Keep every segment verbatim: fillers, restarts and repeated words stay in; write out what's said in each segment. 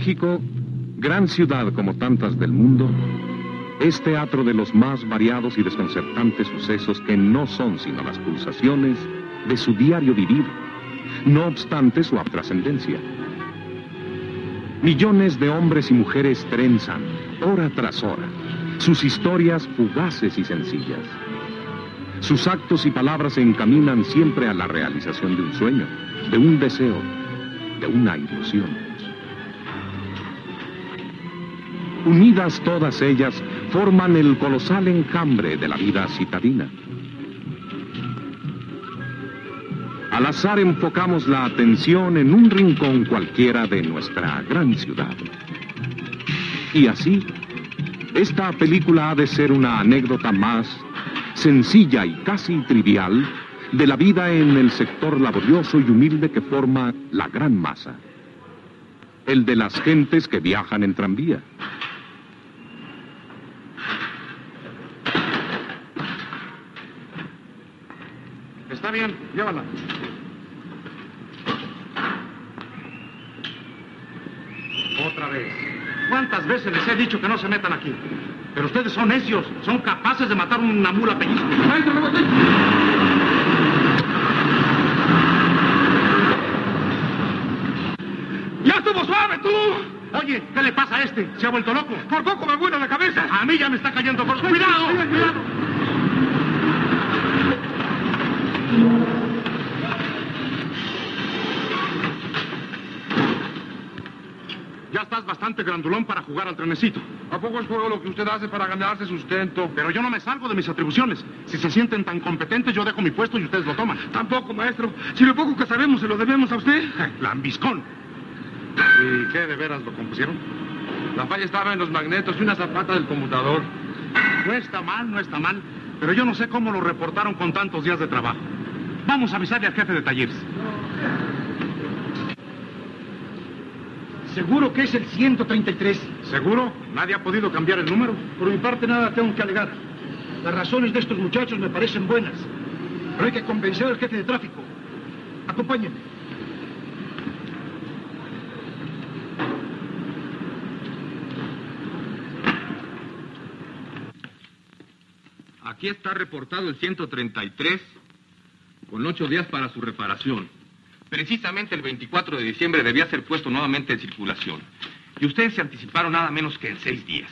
México, gran ciudad como tantas del mundo, es teatro de los más variados y desconcertantes sucesos que no son sino las pulsaciones de su diario vivido, no obstante su trascendencia. Millones de hombres y mujeres trenzan, hora tras hora, sus historias fugaces y sencillas. Sus actos y palabras se encaminan siempre a la realización de un sueño, de un deseo, de una ilusión. Unidas todas ellas, forman el colosal enjambre de la vida citadina. Al azar enfocamos la atención en un rincón cualquiera de nuestra gran ciudad. Y así, esta película ha de ser una anécdota más, sencilla y casi trivial, de la vida en el sector laborioso y humilde que forma la gran masa. El de las gentes que viajan en tranvía. Está bien, llévala. Otra vez. ¿Cuántas veces les he dicho que no se metan aquí? Pero ustedes son necios, son capaces de matar una mula pellizco. ¡Ya estuvo suave, tú! Oye, ¿qué le pasa a este? Se ha vuelto loco. Por poco me vuela la cabeza. A mí ya me está cayendo por... ¡Cuidado! ¡Cuidado! Ya estás bastante grandulón para jugar al trenecito. ¿A poco es juego lo que usted hace para ganarse sustento? Pero yo no me salgo de mis atribuciones. Si se sienten tan competentes, yo dejo mi puesto y ustedes lo toman. Tampoco, maestro. Si lo poco que sabemos se lo debemos a usted. Lambiscón. ¿Y qué, de veras lo compusieron? La falla estaba en los magnetos y una zapata del computador. No está mal, no está mal. Pero yo no sé cómo lo reportaron con tantos días de trabajo. Vamos a avisarle al jefe de talleres. Seguro que es el ciento treinta y tres. ¿Seguro? Nadie ha podido cambiar el número. Por mi parte nada tengo que alegar. Las razones de estos muchachos me parecen buenas. Pero hay que convencer al jefe de tráfico. Acompáñenme. Aquí está reportado el ciento treinta y tres con ocho días para su reparación. Precisamente el veinticuatro de diciembre debía ser puesto nuevamente en circulación. Y ustedes se anticiparon nada menos que en seis días.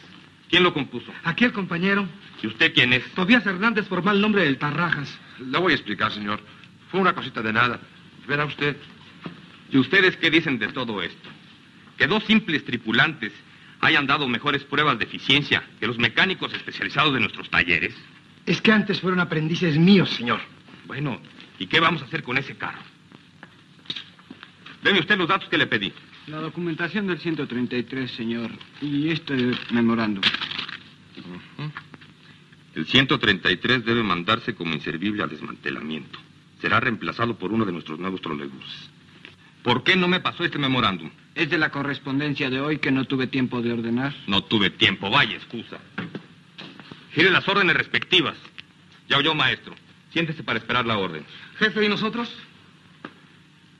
¿Quién lo compuso? Aquí el compañero. ¿Y usted quién es? Tobías Hernández, por mal nombre del Tarrajas. La voy a explicar, señor. Fue una cosita de nada. Verá usted. ¿Y ustedes qué dicen de todo esto? Que dos simples tripulantes hayan dado mejores pruebas de eficiencia que los mecánicos especializados de nuestros talleres. Es que antes fueron aprendices míos, señor. Bueno, ¿y qué vamos a hacer con ese carro? Deme usted los datos que le pedí. La documentación del ciento treinta y tres, señor. Y este memorando. Uh-huh. El ciento treinta y tres debe mandarse como inservible a desmantelamiento. Será reemplazado por uno de nuestros nuevos trolebuses. ¿Por qué no me pasó este memorándum? Es de la correspondencia de hoy que no tuve tiempo de ordenar. No tuve tiempo, vaya excusa. Gire las órdenes respectivas. Ya oyó, maestro. Siéntese para esperar la orden. Jefe, ¿y nosotros?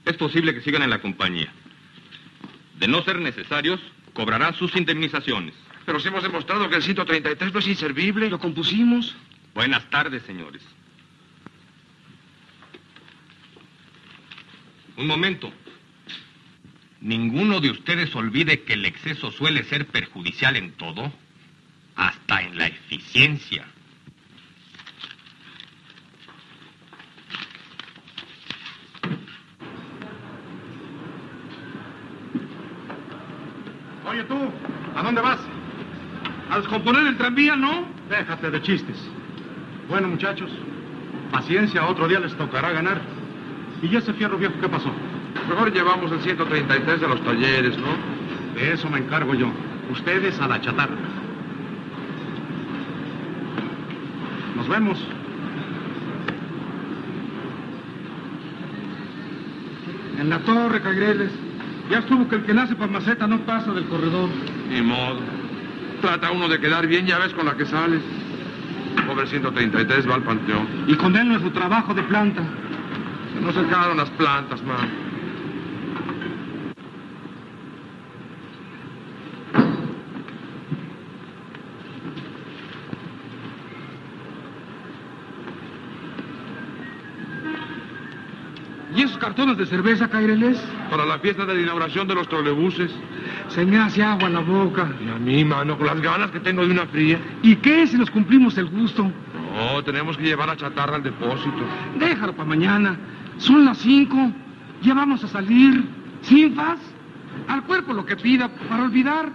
Es posible que sigan en la compañía. De no ser necesarios, cobrarán sus indemnizaciones. Pero si hemos demostrado que el ciento treinta y tres no es inservible. Lo compusimos. Buenas tardes, señores. Un momento. ¿Ninguno de ustedes olvide que el exceso suele ser perjudicial en todo? Hasta en la eficiencia. Oye tú, ¿a dónde vas? ¿A descomponer el tranvía, no? Déjate de chistes. Bueno, muchachos, paciencia, otro día les tocará ganar. ¿Y ese fierro viejo qué pasó? Mejor llevamos el ciento treinta y tres a los talleres, ¿no? De eso me encargo yo. Ustedes a la chatarra. Nos vemos. En la torre, Cagreles. Ya estuvo que el que nace para maceta no pasa del corredor. Ni modo. Trata uno de quedar bien, ya ves con la que sales. Pobre ciento treinta y tres va al panteón. Y con él no es su trabajo de planta. Se nos acabaron las plantas, man. ¿Y esos cartones de cerveza, Caireles? Para la fiesta de la inauguración de los trolebuses. Se me hace agua en la boca. Y a mí, mano, con las ganas que tengo de una fría. ¿Y qué si nos cumplimos el gusto? No, tenemos que llevar la chatarra al depósito. Déjalo para mañana. Son las cinco. Ya vamos a salir. Sin faz. Al cuerpo lo que pida para olvidar.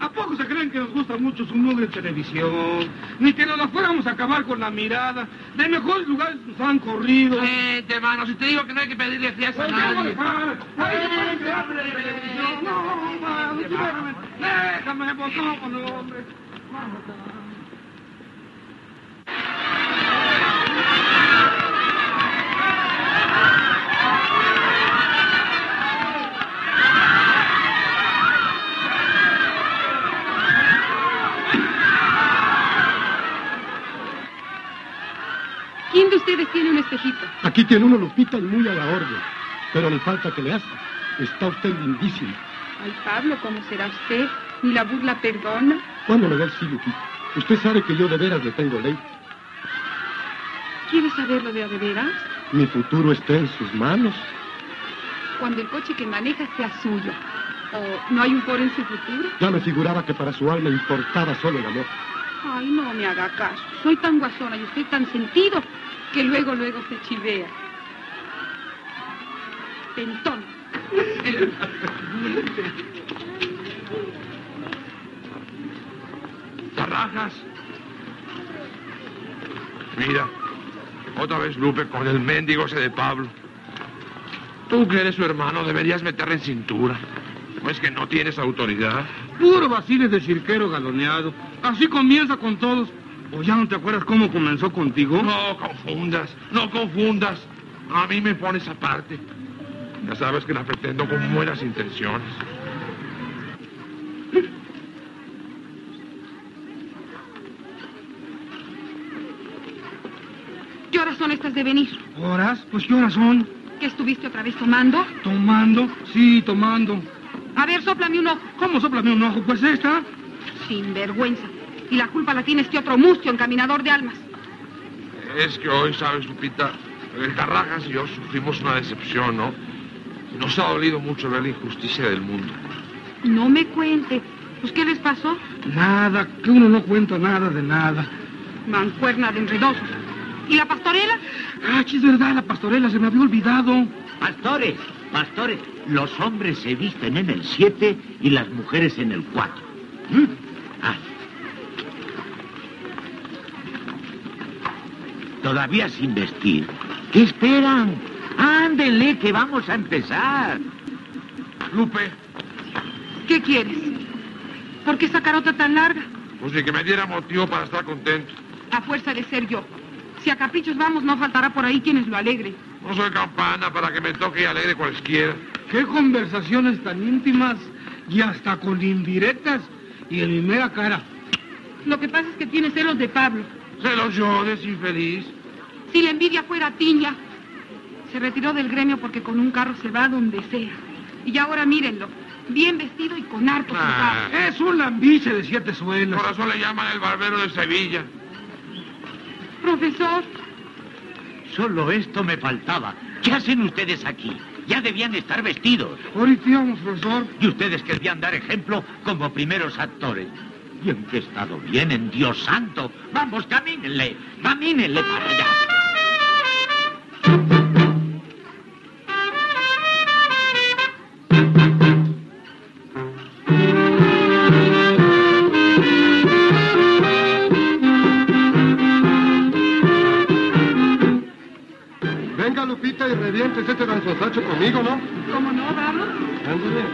¿A poco se creen que nos gusta mucho su mugre televisión? Ni que nos la fuéramos a acabar con la mirada. De mejores lugares nos han corrido. Vente, hermano, si te digo que no hay que pedirle fiesta a nadie. No, déjame, déjame, botón, hombre. ¿Quién de ustedes tiene un espejito? Aquí tiene uno, Lupita, y muy a la orden. Pero le falta que le hace. Está usted lindísima. Ay, Pablo, ¿cómo será usted? ¿Ni la burla perdona? ¿Cuándo le da el sí, Lupita? Usted sabe que yo de veras le tengo ley. ¿Quieres saberlo de a de veras? Mi futuro está en sus manos. Cuando el coche que maneja sea suyo. ¿O no hay un por en su futuro? Ya me figuraba que para su alma importaba solo el amor. Ay, no me haga caso. Soy tan guasona y usted tan sentido que luego, luego se chivea. Pentón. Tarrajas. Mira, otra vez Lupe con el mendigo ese de Pablo. Tú que eres su hermano deberías meterle en cintura. ¿No es que no tienes autoridad? Puro vacile de cirquero galoneado. Así comienza con todos. ¿O ya no te acuerdas cómo comenzó contigo? No confundas, no confundas. A mí me pones aparte. Ya sabes que la pretendo con buenas intenciones. ¿Qué horas son estas de venir? ¿Horas? Pues ¿qué horas son? ¿Que estuviste otra vez tomando? ¿Tomando? Sí, tomando. A ver, sóplame un ojo. ¿Cómo sóplame un ojo? Pues esta. Sinvergüenza. Y la culpa la tiene este otro mustio, encaminador de almas. Es que hoy, ¿sabes, Lupita? El Tarrajas y yo sufrimos una decepción, ¿no? Nos ha dolido mucho ver la injusticia del mundo. No me cuente. ¿Pues qué les pasó? Nada, que uno no cuenta nada de nada. Mancuerna de enredosos. ¿Y la pastorela? Ah, es verdad, la pastorela, se me había olvidado. Pastores, pastores. Los hombres se visten en el siete y las mujeres en el cuatro. ¿Mm? Ah. Todavía sin vestir. ¿Qué esperan? Ándele, que vamos a empezar. Lupe. ¿Qué quieres? ¿Por qué esa carota tan larga? Pues ni que me diera motivo para estar contento. A fuerza de ser yo. Si a caprichos vamos, no faltará por ahí quienes lo alegren. No soy campana para que me toque y alegre cualquiera. Qué conversaciones tan íntimas y hasta con indirectas y en mi mera cara. Lo que pasa es que tiene celos de Pablo. ¿Celos yo, desinfeliz? Si la envidia fuera tiña. Se retiró del gremio porque con un carro se va donde sea. Y ahora mírenlo, bien vestido y con harto ah, pecado. Es un lambiche de siete suelas. Por eso le llaman el barbero de Sevilla. Profesor. Solo esto me faltaba. ¿Qué hacen ustedes aquí? Ya debían estar vestidos. Ahorita íbamos, profesor. Y ustedes querían dar ejemplo como primeros actores. Y en qué estado vienen, Dios santo. Vamos, camínenle, camínenle para allá. Y revientes este danzosacho conmigo, ¿no? ¿Cómo no, Pablo? Ándale.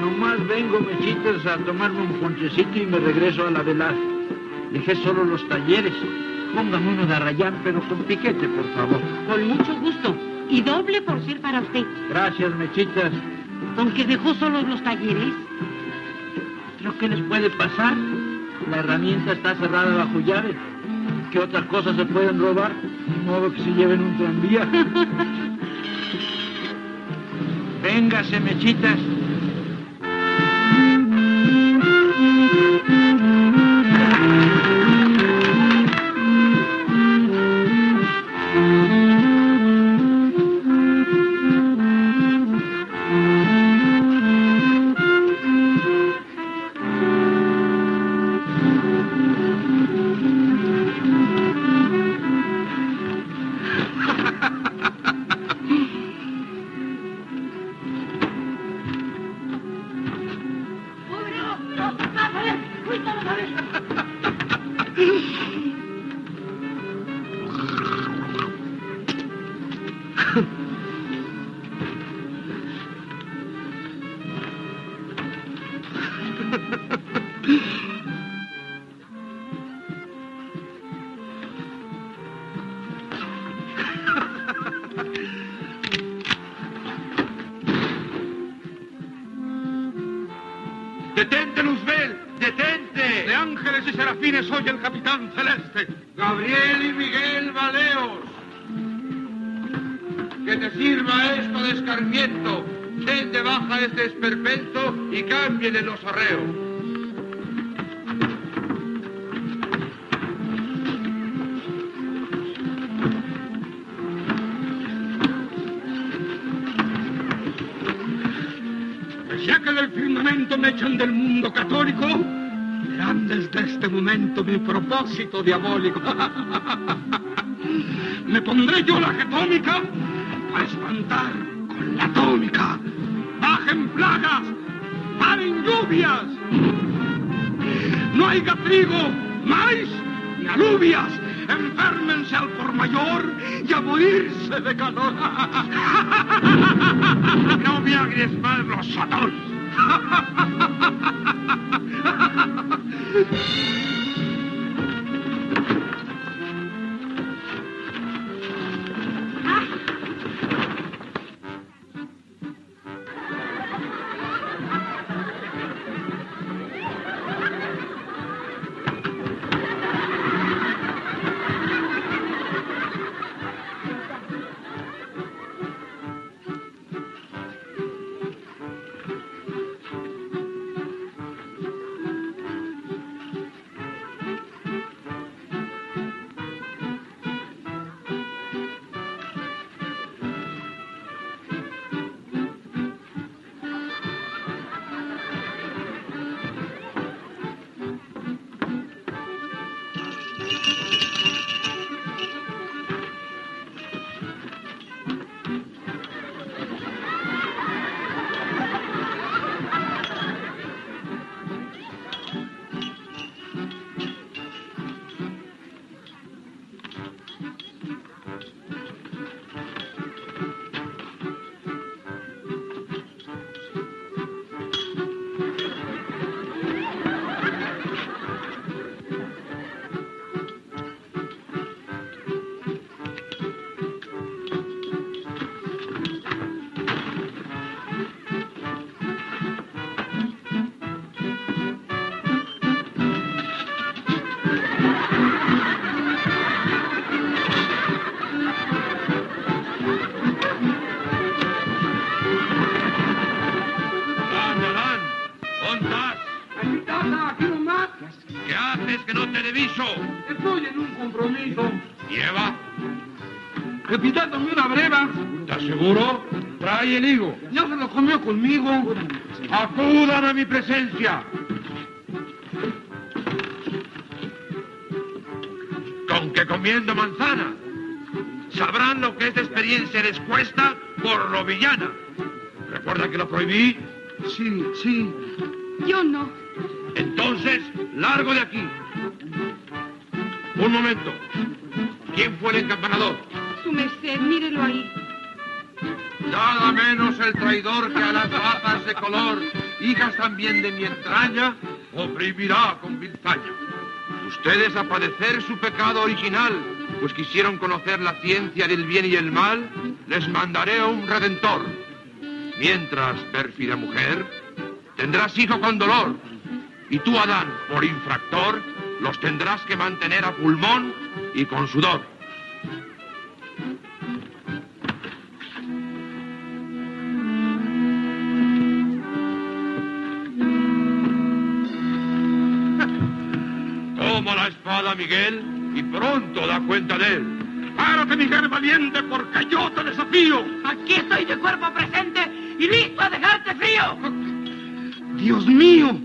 Nomás vengo, mechitas, a tomarme un ponchecito y me regreso a la velada. Dejé solo los talleres. Póngame uno de arrayán, pero con piquete, por favor. Con mucho gusto. Y doble por ser para usted. Gracias, mechitas. Aunque dejó solos los talleres... ¿Pero qué les puede pasar? La herramienta está cerrada bajo llave. ¿Qué otras cosas se pueden robar? De modo que se lleven un tranvía. Véngase, mechitas. ¡Detente, Luzbel! ¡Detente! De ángeles y serafines soy el capitán celeste, Gabriel y Miguel Baleos. Que te sirva esto de escarmiento. Den de baja este esperpento y cámbienle los arreos. Del firmamento me echan del mundo católico, verán desde este momento mi propósito diabólico. Me pondré yo la atómica para espantar con la atómica. Bajen plagas, paren lluvias. No haya trigo, maíz ni alubias. Enférmense al por mayor y a morirse de calor. No me agries más los sotos. Estoy en un compromiso. Lleva. Capitán, dame una breva. ¿Estás seguro? Trae el higo. Ya se lo comió conmigo. Acudan a mi presencia. Con que comiendo manzana sabrán lo que esta experiencia les cuesta por lo villana. ¿Recuerda que lo prohibí? Sí, sí. Yo no. Entonces, largo de aquí. Un momento. ¿Quién fue el encampanador? Su merced, mírelo ahí. Nada menos el traidor que a las papas de color, hijas también de mi entraña, oprimirá con viltaña. Ustedes a padecer su pecado original, pues quisieron conocer la ciencia del bien y el mal, les mandaré a un redentor. Mientras, pérfida mujer, tendrás hijo con dolor. Y tú, Adán, por infractor, los tendrás que mantener a pulmón y con sudor. Toma la espada, Miguel, y pronto da cuenta de él. ¡Párate, Miguel valiente, porque yo te desafío! Aquí estoy de cuerpo presente y listo a dejarte frío. ¡Dios mío!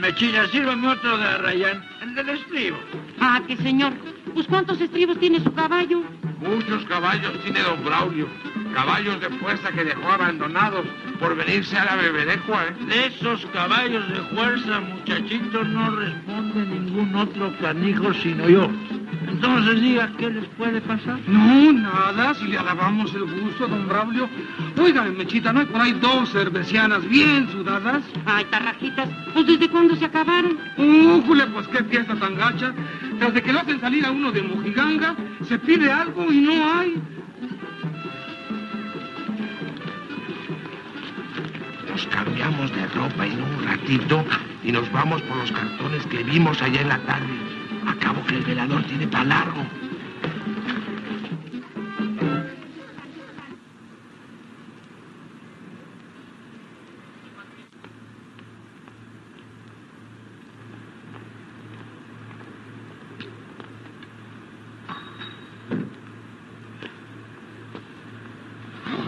Mechina, sírvame otro de Arrayán, el del estribo. Ah, qué señor. Pues ¿cuántos estribos tiene su caballo? Muchos caballos tiene don Braulio. Caballos de fuerza que dejó abandonados por venirse a la bebedejua, ¿eh? De esos caballos de fuerza, muchachitos, no responde ningún otro canijo sino yo. Entonces diga, ¿qué les puede pasar? No, nada, si le alabamos el gusto, don Braulio. Óigame, Mechita, ¿no hay por ahí dos cervecianas bien sudadas? Ay, tarrajitas, ¿pues desde cuándo se acabaron? ¡Újule, pues qué fiesta tan gacha! Tras de que lo hacen salir a uno de mojiganga, se pide algo y no hay. Nos cambiamos de ropa en un ratito y nos vamos por los cartones que vimos allá en la tarde. Acabo que el velador tiene para largo.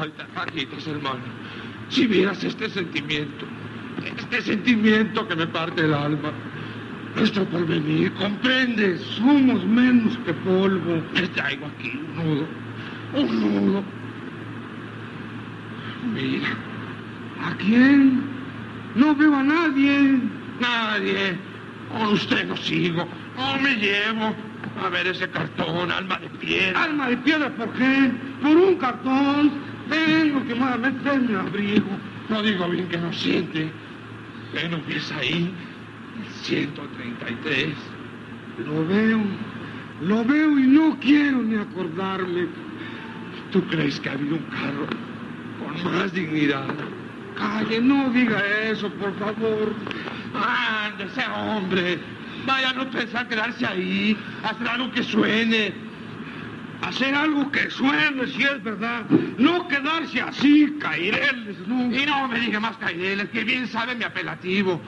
Ay, tajajitos, hermano. Si vieras este sentimiento, este sentimiento que me parte el alma. Nuestro porvenir, comprende, somos menos que polvo. Te traigo aquí un nudo, un nudo. Mira, ¿a quién? No veo a nadie, nadie. Con usted no sigo, no me llevo. A ver ese cartón, alma de piedra. ¿Alma de piedra por qué? Por un cartón. Tengo que malamente mi abrigo. No digo bien que no siente. Que no empieza ahí. El ciento treinta y tres. Lo veo. Lo veo y no quiero ni acordarme. ¿Tú crees que ha habido un carro con más dignidad? Calle, no diga eso, por favor. Ándese, hombre. Vaya a no pensar quedarse ahí. Hacer algo que suene. Hacer algo que suene, si es verdad. No quedarse así, caireles, ¿no? Y no me diga más caireles, que bien sabe mi apelativo.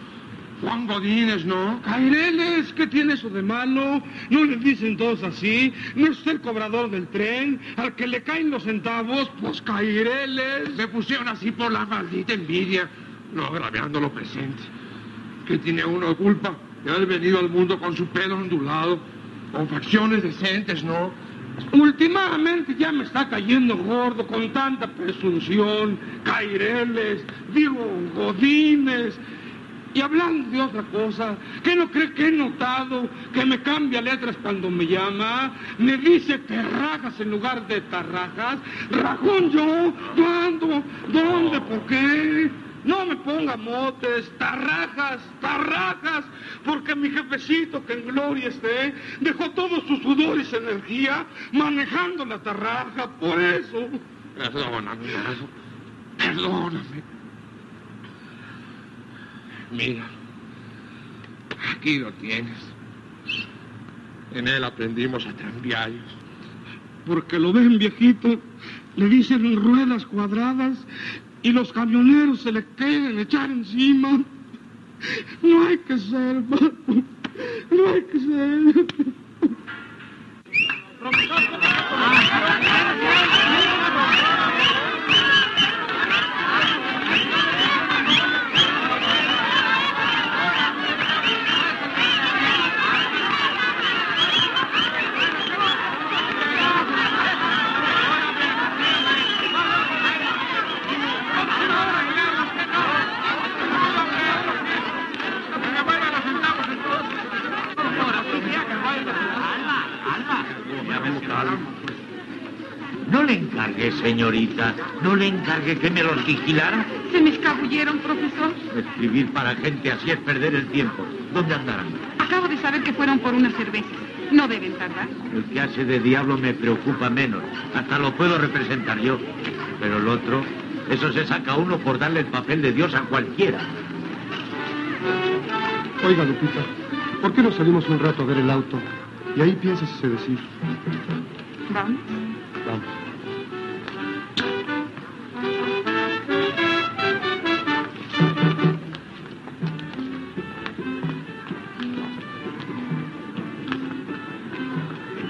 Juan Godínez, ¿no? Caireles, ¿qué tiene eso de malo? No les dicen todos así. No es el cobrador del tren, al que le caen los centavos, pues caireles. Me pusieron así por la maldita envidia, no agraviando lo presente. ¿Qué tiene uno de culpa de haber venido al mundo con su pelo ondulado, con facciones decentes, no? Últimamente ya me está cayendo gordo con tanta presunción, caireles, digo, godines. Y hablando de otra cosa, ¿qué no cree que he notado que me cambia letras cuando me llama? Me dice que rajas en lugar de tarrajas. Rajón yo, ¿cuándo? ¿Dónde? ¿Por qué? No me ponga motes, tarrajas, tarrajas, porque mi jefecito, que en gloria esté, dejó todos sus sudores y energía manejando la tarraja, por eso. Perdóname, perdóname. Mira, aquí lo tienes. En él aprendimos a tranviarios. Porque lo ven, viejito, le dicen ruedas cuadradas, y los camioneros se le quieren echar encima. No hay que ser, hermano. No hay que ser. No le encargué, señorita, no le encargué que me los vigilara. Se me escabulleron, profesor. Escribir para gente así es perder el tiempo. ¿Dónde andarán? Acabo de saber que fueron por una cerveza. No deben tardar. El que hace de diablo me preocupa menos. Hasta lo puedo representar yo. Pero el otro, eso se saca uno por darle el papel de Dios a cualquiera. Oiga, Lupita, ¿por qué no salimos un rato a ver el auto? Y ahí piensas ese decir. ¿Vamos? Vamos.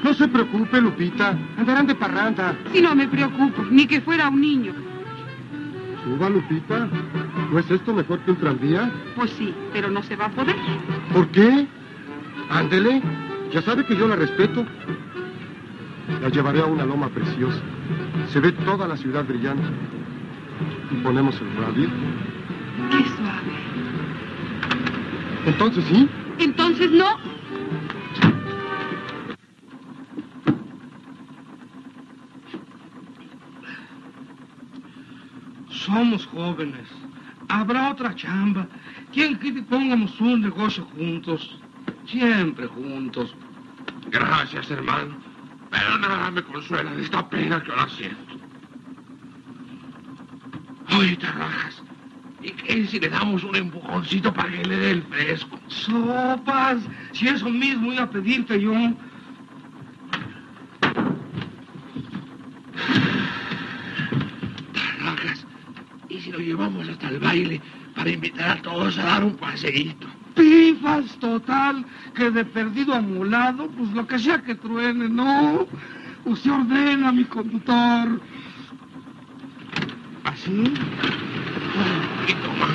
No se preocupe, Lupita. Andarán de parranda. Si no me preocupo, ni que fuera un niño. Suba, Lupita. ¿No es esto mejor que un tranvía? Pues sí, pero no se va a poder. ¿Por qué? Ándele. Ya sabe que yo la respeto. La llevaré a una loma preciosa. Se ve toda la ciudad brillante. Y ponemos el radio. Qué suave. ¿Entonces sí? Entonces no. Somos jóvenes. Habrá otra chamba. ¿Quién quiere que pongamos un negocio juntos? Siempre juntos. Gracias, hermano. Pero nada me consuela de esta pena que ahora siento. Oye, Terrajas, ¿y qué si le damos un empujoncito para que le dé el fresco? Sopas, si eso mismo iba a pedirte yo. Terrajas, ¿y si lo llevamos hasta el baile para invitar a todos a dar un paseíto? Pifas, total, que de perdido amulado, pues lo que sea que truene, ¿no? Usted ordena, mi conductor. ¿Así? Un poquito más.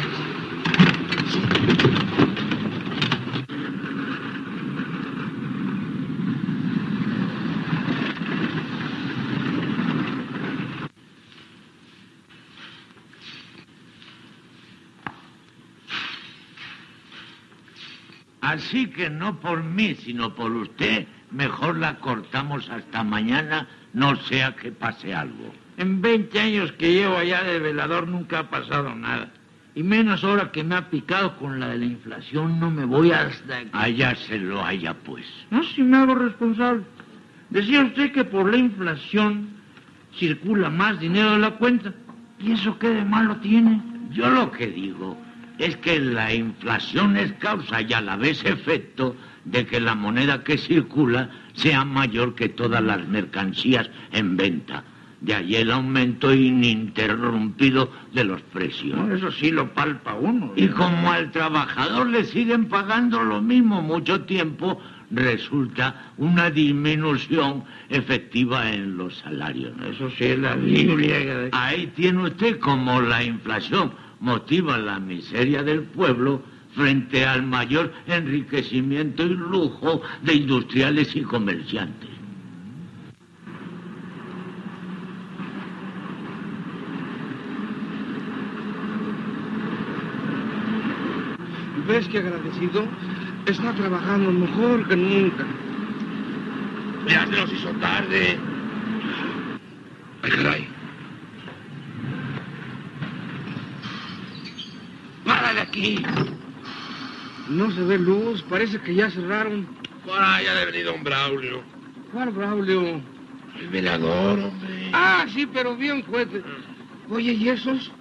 Así que no por mí, sino por usted, mejor la cortamos hasta mañana, no sea que pase algo. En veinte años que llevo allá de velador nunca ha pasado nada. Y menos ahora que me ha picado con la de la inflación, no me voy hasta... Allá se lo haya, pues. No, si me hago responsable. Decía usted que por la inflación circula más dinero de la cuenta. ¿Y eso qué de malo tiene? Yo lo que digo... es que la inflación es causa y a la vez efecto de que la moneda que circula sea mayor que todas las mercancías en venta. De ahí el aumento ininterrumpido de los precios. No, eso sí lo palpa uno. Y como al trabajador le siguen pagando lo mismo mucho tiempo, resulta una disminución efectiva en los salarios. Eso sí es la Biblia. Ahí tiene usted como la inflación motiva la miseria del pueblo frente al mayor enriquecimiento y lujo de industriales y comerciantes. ¿Ves qué agradecido? Está trabajando mejor que nunca. Ya se nos hizo tarde. Ay, caray. ¡Para de aquí! No se ve luz, parece que ya cerraron. Por allá ha venido un Braulio. ¿Cuál Braulio? El velador, hombre. Ah, sí, pero bien fuerte. Oye, ¿y esos?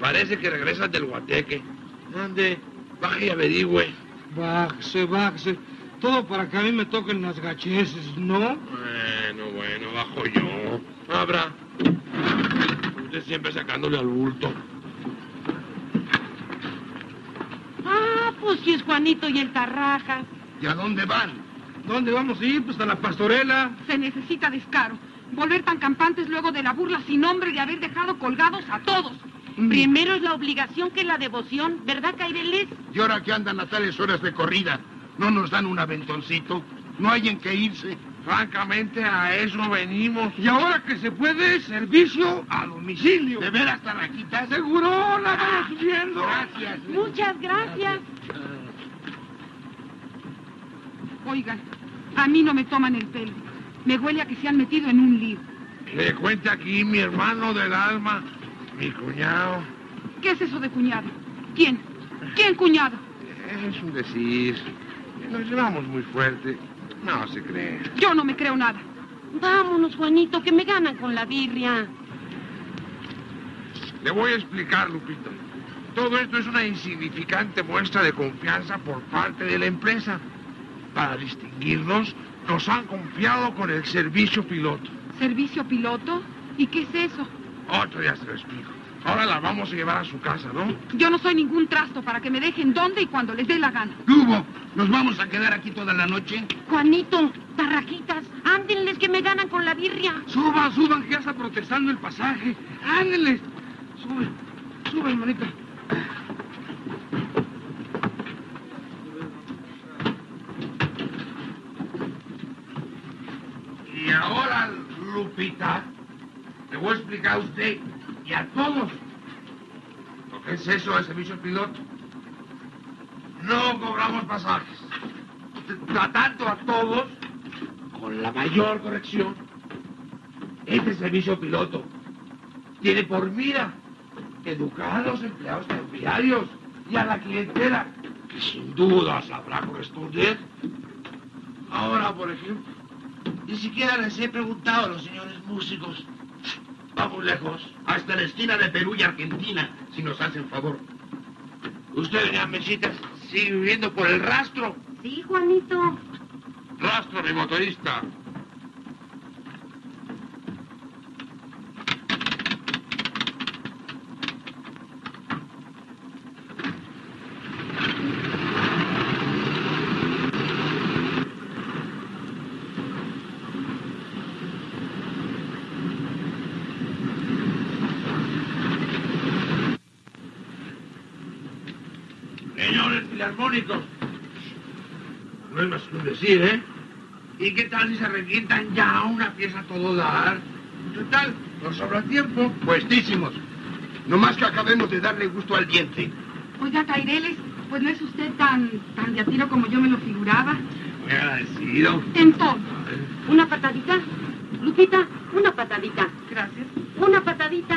Parece que regresan del Guateque. Ande, baje y averigüe. Bájese, bájese. Todo para que a mí me toquen las gacheses, ¿no? Bueno, bueno, bajo yo. Abra. Siempre sacándole al bulto. Ah, pues sí es Juanito y el Tarrajas. ¿Y a dónde van? ¿Dónde vamos a ir? Pues a la pastorela. Se necesita descaro. Volver tan campantes luego de la burla sin nombre de haber dejado colgados a todos. Mm. Primero es la obligación que la devoción, ¿verdad, Caireles? Y ahora que andan a tales horas de corrida, ¿no nos dan un aventoncito? No hay en qué irse. Francamente, a eso venimos. Y ahora que se puede, servicio a domicilio. ¿De ver hasta la quita? Seguro, la vamos subiendo. Gracias. Muchas gracias. gracias. Oigan, A mí no me toman el pelo. Me huele a que se han metido en un lío. Le cuenta aquí mi hermano del alma, mi cuñado. ¿Qué es eso de cuñado? ¿Quién? ¿Quién cuñado? Es un decir. Nos llevamos muy fuerte. No se cree. Yo no me creo nada. Vámonos, Juanito, que me ganan con la birria. Le voy a explicar, Lupito. Todo esto es una insignificante muestra de confianza por parte de la empresa. Para distinguirnos, nos han confiado con el servicio piloto. ¿Servicio piloto? ¿Y qué es eso? Otro día se lo explico. Ahora la vamos a llevar a su casa, ¿no? Yo no soy ningún trasto para que me dejen donde y cuando les dé la gana. ¡Hugo! ¿Nos vamos a quedar aquí toda la noche? Juanito, tarrajitas, ándenles que me ganan con la birria. Suban, suban, que ya está protestando el pasaje. Ándenles. Sube, sube, hermanita. Y ahora, Lupita, le voy a explicar a usted y a todos lo que es eso del servicio piloto. No cobramos pasajes, tratando a todos con la mayor corrección. Este servicio piloto tiene por mira educar a los empleados ferroviarios y a la clientela, que sin duda sabrá corresponder. Ahora, por ejemplo, ni siquiera les he preguntado a los señores músicos. Vamos lejos, hasta la esquina de Perú y Argentina, si nos hacen favor. Usted, doña Mechitas, sigue viviendo por el rastro. Sí, Juanito. Rastro, mi motorista. No es más que un decir, ¿eh? ¿Y qué tal si se revientan ya una pieza a todo dar? Total, nos sobra tiempo. Puestísimos. Nomás que acabemos de darle gusto al diente. Oiga, Caireles, pues no es usted tan, tan de a tiro como yo me lo figuraba. Muy agradecido. En todo. Una patadita. Lupita, una patadita. Gracias. Una patadita.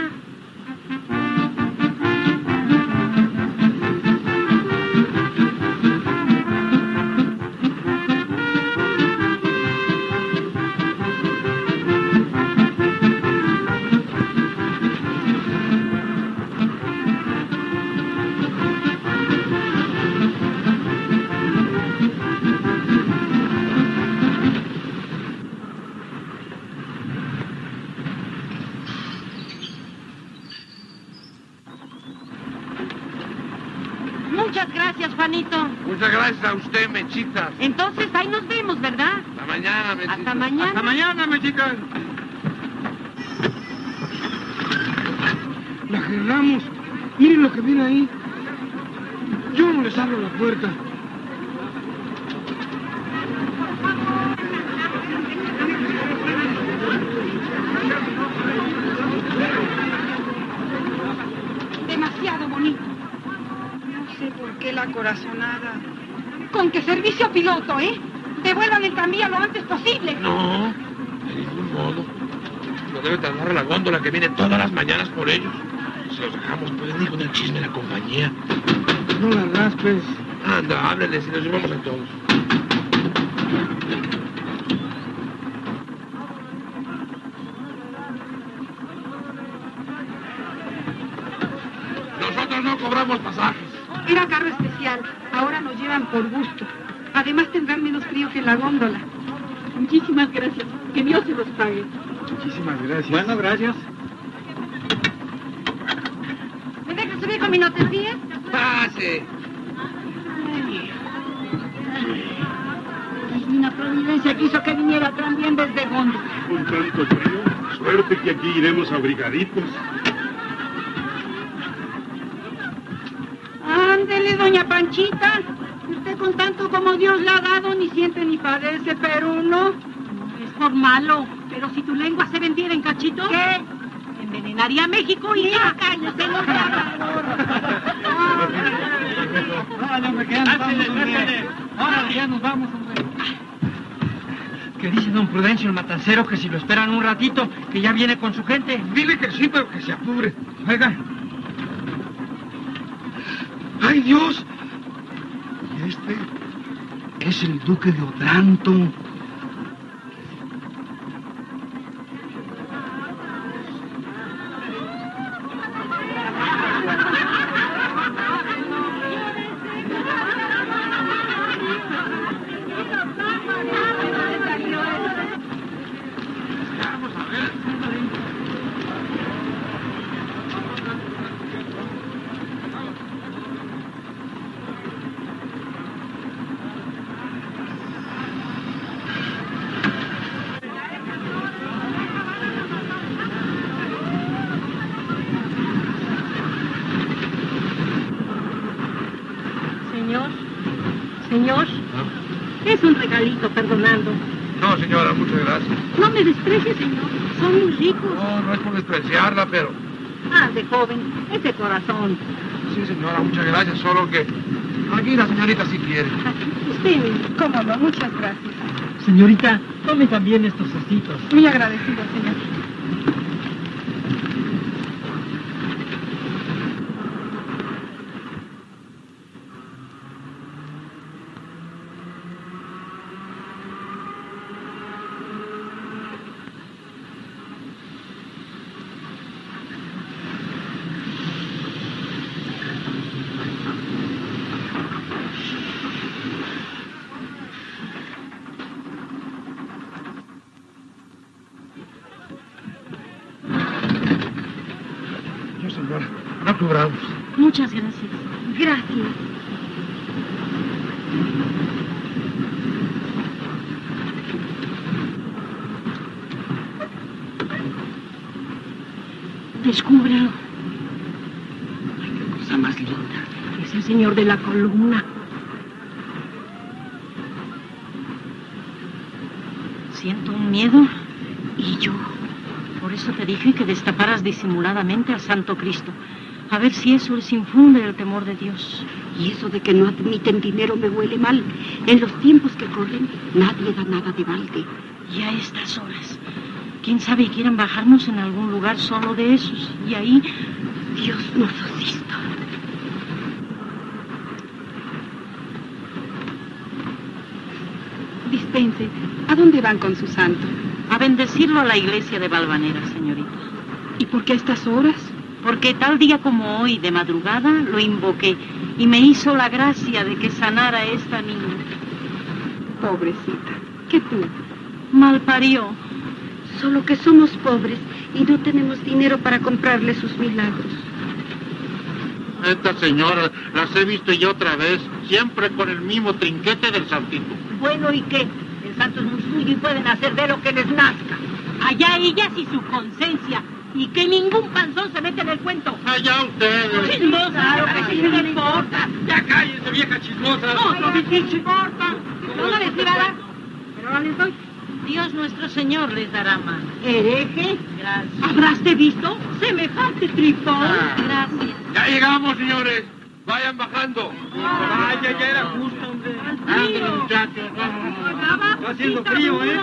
Muchas gracias a usted, Mechitas. Entonces, ahí nos vemos, ¿verdad? Hasta mañana, Mechitas. Hasta mañana. Hasta mañana, Mechitas. La gerramos. Miren lo que viene ahí. Yo no les abro la puerta. Demasiado bonito. ¿Por qué la corazonada? Con que servicio piloto, ¿eh? Devuelvan el tranvía lo antes posible. No, de ningún modo. No debe tardar la góndola que viene todas las mañanas por ellos. Se los dejamos, pueden ir con el chisme de la compañía. No la raspes. Anda, hábleles y nos llevamos a todos. Nosotros no cobramos pasajes. Era carro especial, ahora nos llevan por gusto. Además tendrán menos frío que la góndola. Muchísimas gracias, que Dios se los pague. Muchísimas gracias. Bueno, gracias. ¿Me dejas subir con mi notecía? ¡Pase! Divina providencia quiso que viniera también desde góndola. Con tanto frío, suerte que aquí iremos abrigaditos. Ándele, doña Panchita. Usted con tanto como Dios la ha dado, ni siente ni padece, pero uno... Es por malo, pero si tu lengua se vendiera en cachitos... ¿Qué? Envenenaría a México y ya, cállate, no te hagas. No, no, me quedan, vamos, hombre. Ahora ya nos vamos, hombre. que dice don Prudencio el matancero que si lo esperan un ratito, que ya viene con su gente. Dile que sí, pero que se apure. Oigan. ¡Ay, Dios! Y este es el duque de Otranto. Señor, es un regalito, perdonando. No, señora, muchas gracias. No me desprecie, señor. Son muy ricos. No, no es por despreciarla, pero... Ah, de joven, es de corazón. Sí, señora, muchas gracias, solo que... Aquí la señorita sí quiere. Sí, cómo no, muchas gracias. Señorita, tome también estos cestitos. Muy agradecido, señor. No cobramos. Muchas gracias. Gracias. Descúbrelo. Ay, qué cosa más linda. Es el señor de la columna. Siento un miedo y yo... Por eso te dije que destaparas disimuladamente al Santo Cristo. A ver si eso les infunde el temor de Dios. Y eso de que no admiten dinero me huele mal. En los tiempos que corren, nadie da nada de balde. Y a estas horas, quién sabe, quieran bajarnos en algún lugar solo de esos. Y ahí, Dios nos asista. Dispense, ¿a dónde van con su santo? A bendecirlo a la iglesia de Valvanera, señorita. ¿Y por qué a estas horas? Porque tal día como hoy, de madrugada, lo invoqué y me hizo la gracia de que sanara a esta niña. Pobrecita, ¿qué tú? Mal parió. Solo que somos pobres y no tenemos dinero para comprarle sus milagros. Estas señoras las he visto yo otra vez, siempre con el mismo trinquete del santito. Bueno, ¿y qué? Santo es muy suyo y pueden hacer de lo que les nazca. Allá ellas y su conciencia. Y que ningún panzón se mete en el cuento. Allá ustedes. Chismosa, claro que sí, no importa. Ya cállense, vieja chismosa. No, no, no, chismosa. No la destirará. Pero no les doy. Dios nuestro Señor les dará más. Hereje. Gracias. ¿Habráste visto? Semejante tripón. Ah. Gracias. Ya llegamos, señores. Vayan bajando. Vaya, ya, ya era justo, hombre. Ándale, muchachos. Está haciendo frío, ¿eh?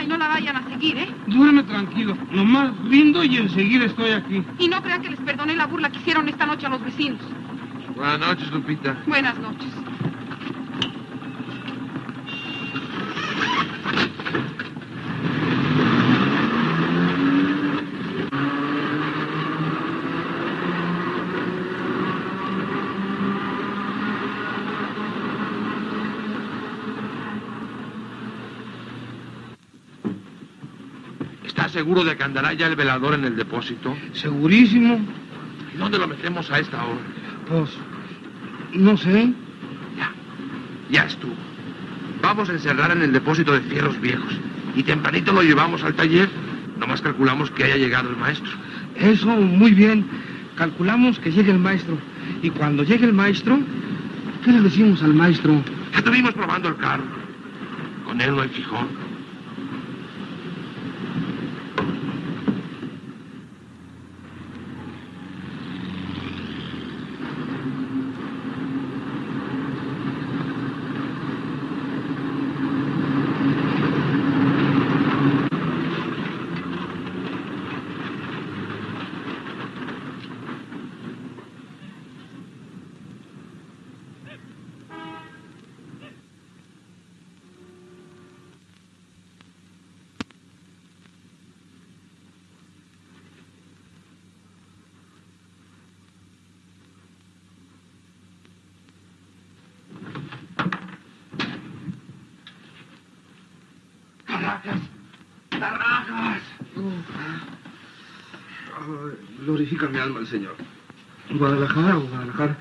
Y no la vayan a seguir, ¿eh? Duerme tranquilo, nomás rindo y enseguida estoy aquí. Y no crean que les perdoné la burla que hicieron esta noche a los vecinos. Buenas noches, Lupita. Buenas noches. ¿Estás seguro de que andará ya el velador en el depósito? Segurísimo. ¿Y dónde lo metemos a esta hora? Pues, no sé. Ya, ya estuvo. acabamos de encerrar en el depósito de fierros viejos. Y tempranito lo llevamos al taller. Nomás calculamos que haya llegado el maestro. Eso, muy bien. Calculamos que llegue el maestro. Y cuando llegue el maestro, ¿qué le decimos al maestro? Ya estuvimos probando el carro. Con él no hay fijón. Glorifica mi alma el Señor. Guadalajara, Guadalajara,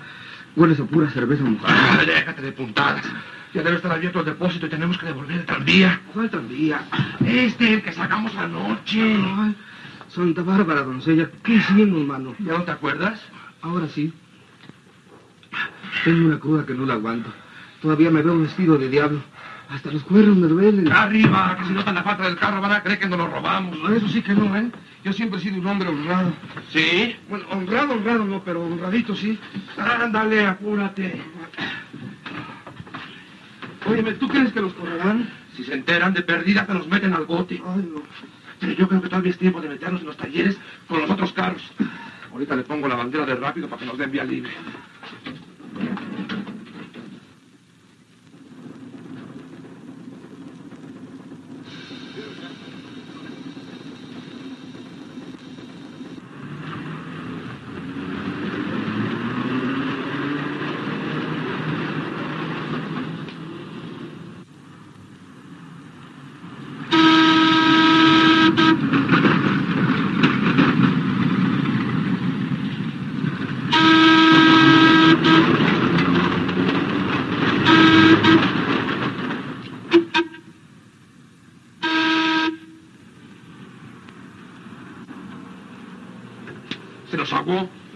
hueles a pura cerveza mojada. Ah, déjate de puntadas. Ya debe estar abierto el depósito y tenemos que devolver el tranvía. ¿Cuál tranvía? Este, el que sacamos anoche. Ay, Santa Bárbara, doncella, ¿qué hicimos, mano? ¿Ya no te acuerdas? Ahora sí. Tengo una cruda que no la aguanto. Todavía me veo vestido de diablo. Hasta los cuernos me duelen. Arriba, que si notan la falta del carro van a creer que nos lo robamos. Eso sí que no, ¿eh? Yo siempre he sido un hombre honrado. ¿Sí? Bueno, honrado, honrado no, pero honradito sí. Ándale, apúrate. Óyeme, ¿tú crees que los correrán? Si se enteran de perdida, se nos meten al bote. Ay, no. Pero yo creo que todavía es tiempo de meternos en los talleres con los otros carros. Ahorita le pongo la bandera de rápido para que nos den vía libre.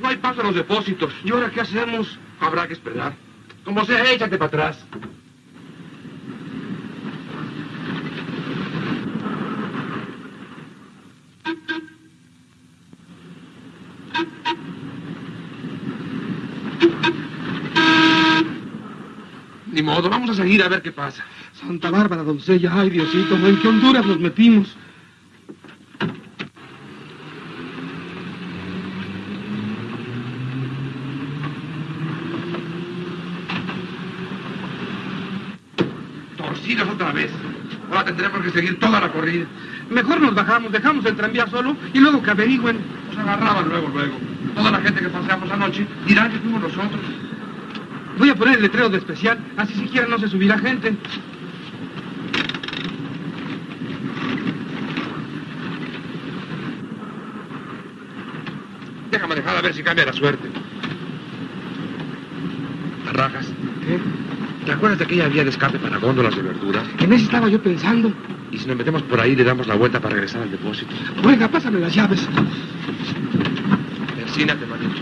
No hay paso a los depósitos. ¿Y ahora qué hacemos? Habrá que esperar. Como sea, échate para atrás. Ni modo, vamos a seguir a ver qué pasa. Santa Bárbara, doncella, ay, Diosito, ¿en qué Honduras nos metimos? Otra vez. Ahora tendremos que seguir toda la corrida. Mejor nos bajamos, dejamos el tranvía solo y luego que averigüen. Nos agarraban luego, luego. Toda la gente que paseamos anoche dirá que fuimos nosotros. Voy a poner el letrero de especial, así siquiera no se subirá gente. Deja manejar a ver si cambia la suerte. Tarrajas. ¿Qué? ¿Te acuerdas de aquella vía de escape para góndolas de verduras? En eso estaba yo pensando. Y si nos metemos por ahí, le damos la vuelta para regresar al depósito. Venga, pásame las llaves. Persínate, manito.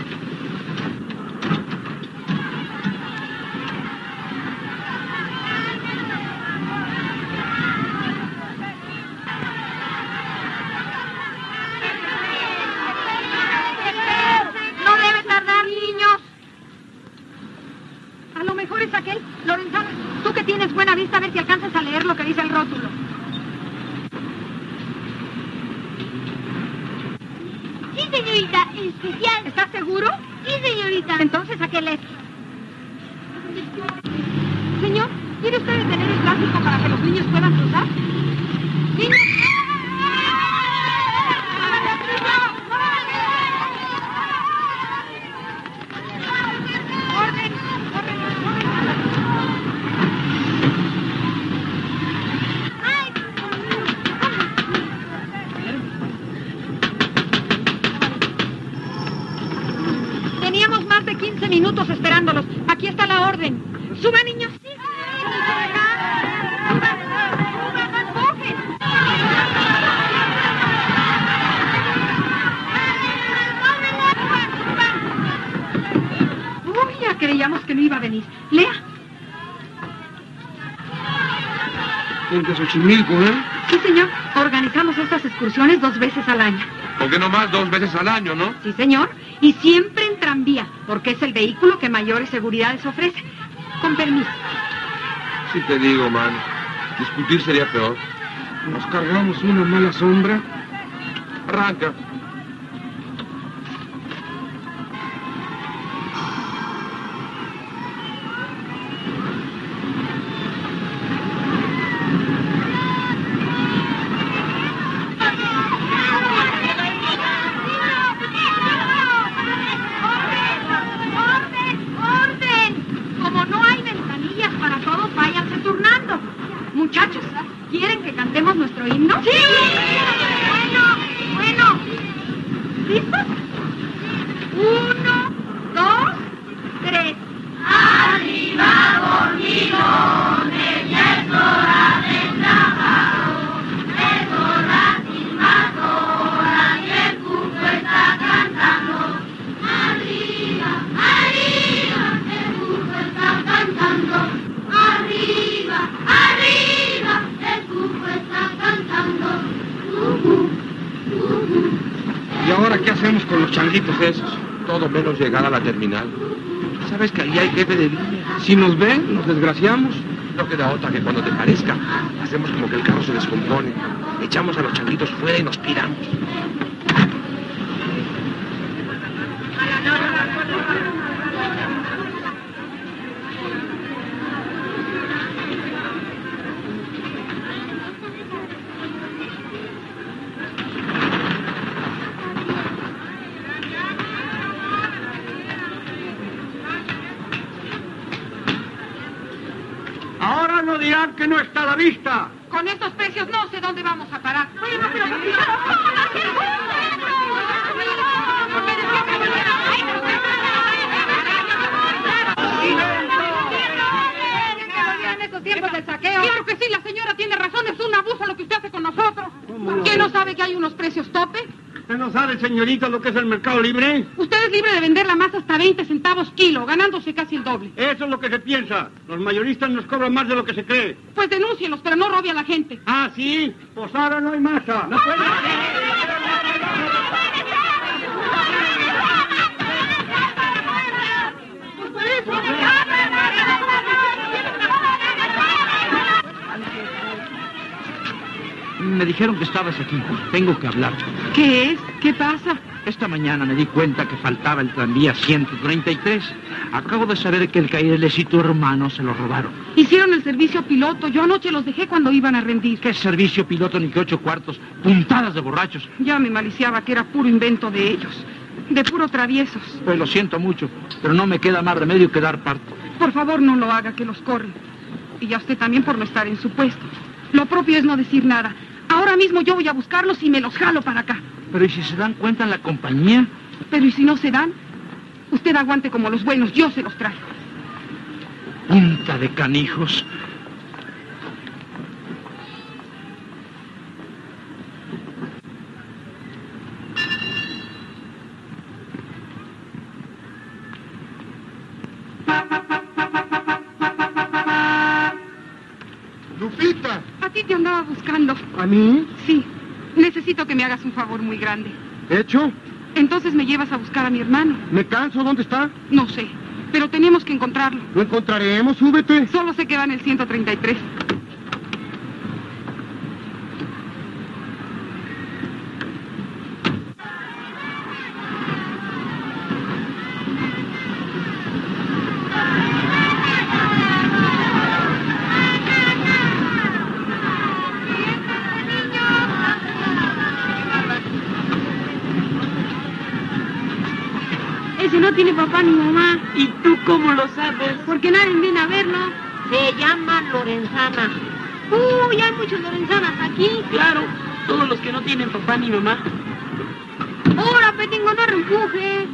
quince minutos esperándolos. Aquí está la orden. ¡Suba, niños! ¡Sí, sí, sí! Frente a Xochimilco, ¿eh? Sí, señor. Organizamos estas excursiones dos veces al año. ¿Por qué nomás dos veces al año, no? Sí, señor. Y siempre en tranvía, porque es el vehículo que mayores seguridades ofrece. Con permiso. Sí te digo, man. Discutir sería peor. Nos cargamos una mala sombra. Arranca. Llegar a la terminal. ¿Sabes que ahí hay jefe de línea? Si nos ven, nos desgraciamos. No queda otra que cuando te parezca, hacemos como que el carro se descompone, echamos a los changuitos fuera y nos piramos. Que no está a la vista. Con estos precios no sé dónde vamos a parar. Bueno, pero... esos tiempos de saqueo. Claro que sí, la señora tiene razón, es un abuso lo que usted hace con nosotros. ¿Qué no sabe que hay unos precios tope? ¿Usted no sabe, señorita, lo que es el mercado libre? Usted es libre de vender la masa hasta veinte centavos kilo, ganándose casi el doble. Eso es lo que se piensa. Los mayoristas nos cobran más de lo que se cree. Pues denúncielos, pero no robe a la gente. Ah, ¿sí? Pues ahora no hay masa. No puede... Me dijeron que estabas aquí. Tengo que hablar. ¿Qué es? ¿Qué pasa? Esta mañana me di cuenta que faltaba el tranvía ciento treinta y tres. Acabo de saber que el Caireles y tu hermano se lo robaron. Hicieron el servicio piloto. Yo anoche los dejé cuando iban a rendir. ¿Qué servicio piloto ni que ocho cuartos? Puntadas de borrachos. Ya me maliciaba que era puro invento de ellos. De puro traviesos. Pues lo siento mucho, pero no me queda más remedio que dar parte. Por favor, no lo haga, que los corren. Y a usted también por no estar en su puesto. Lo propio es no decir nada. Ahora mismo yo voy a buscarlos y me los jalo para acá. Pero ¿y si se dan cuenta en la compañía? Pero ¿y si no se dan? Usted aguante como los buenos, yo se los traigo. Punta de canijos. ¿A mí? Sí. Necesito que me hagas un favor muy grande. ¿Hecho? Entonces me llevas a buscar a mi hermano. ¿Me canso? ¿Dónde está? No sé, pero tenemos que encontrarlo. ¿Lo encontraremos? Súbete. Solo sé que va en el ciento treinta y tres. Tiene papá ni mamá. ¿Y tú cómo lo sabes? Porque nadie viene a verlo. Se llama Lorenzana. Uy, hay muchos Lorenzanas aquí. Claro, todos los que no tienen papá ni mamá. Ahora, Petingo, no reempujes.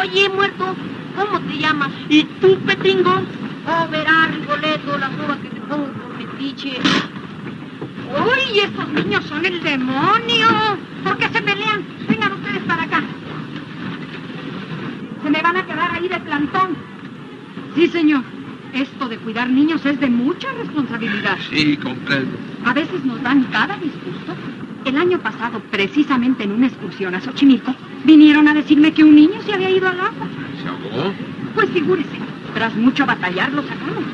Oye, muerto, ¿cómo te llamas? ¿Y tú, Petingo? Oh, verás, Rigoletto, las uvas que te pongo con metiche. Uy, estos niños son el demonio. ¿Por qué se pelean? Vengan ustedes para acá. Se me van a quedar ahí de plantón. Sí, señor. Esto de cuidar niños es de mucha responsabilidad. Sí, comprendo. A veces nos dan cada disgusto. El año pasado, precisamente en una excursión a Xochimilco, vinieron a decirme que un niño se había ido al agua. ¿Se ahogó? Pues figúrese, tras mucho batallar lo sacamos.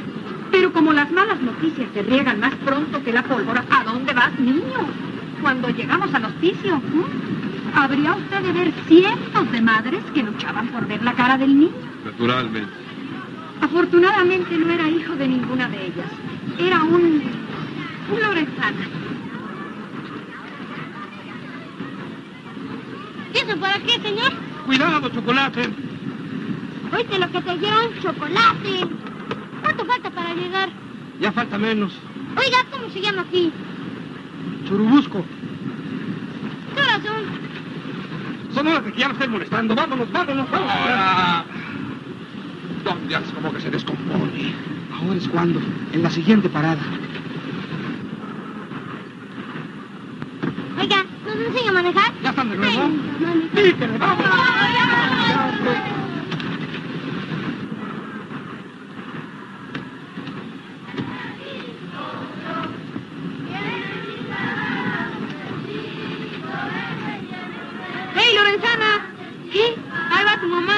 Pero como las malas noticias se riegan más pronto que la pólvora, ¿a dónde vas, niño? Cuando llegamos al hospicio, ¿eh? habría usted de ver cientos de madres que luchaban por ver la cara del niño. Naturalmente. Afortunadamente no era hijo de ninguna de ellas. Era un... un lorenzana. ¿Y eso para qué, señor? Cuidado, Chocolate. Oíste lo que te dieron, Chocolate. ¿Cuánto falta para llegar? Ya falta menos. Oiga, ¿cómo se llama aquí? Churubusco. ¿Qué hora son? Son horas de que ya me estén molestando. Vámonos, vámonos, vámonos. Ahora... ¿Dónde haces como que se descompone? Ahora es cuando, en la siguiente parada. Oiga, ¿nos enseña a manejar? ¿Ya están de nuevo? ¡Píquenle, vámonos! ¡Hey, Lorenzana! ¿Qué? Ahí va tu mamá.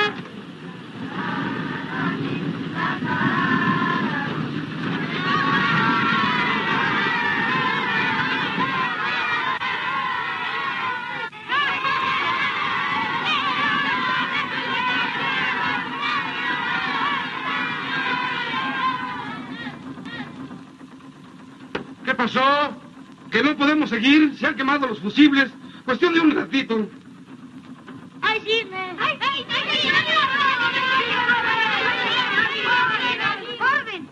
¿Qué pasó? ¿Que no podemos seguir? Se han quemado los fusibles. Cuestión de un ratito. ¡Ay, sí! ¡Ay, ay, ay! ay, ay, ay. ¡Orden!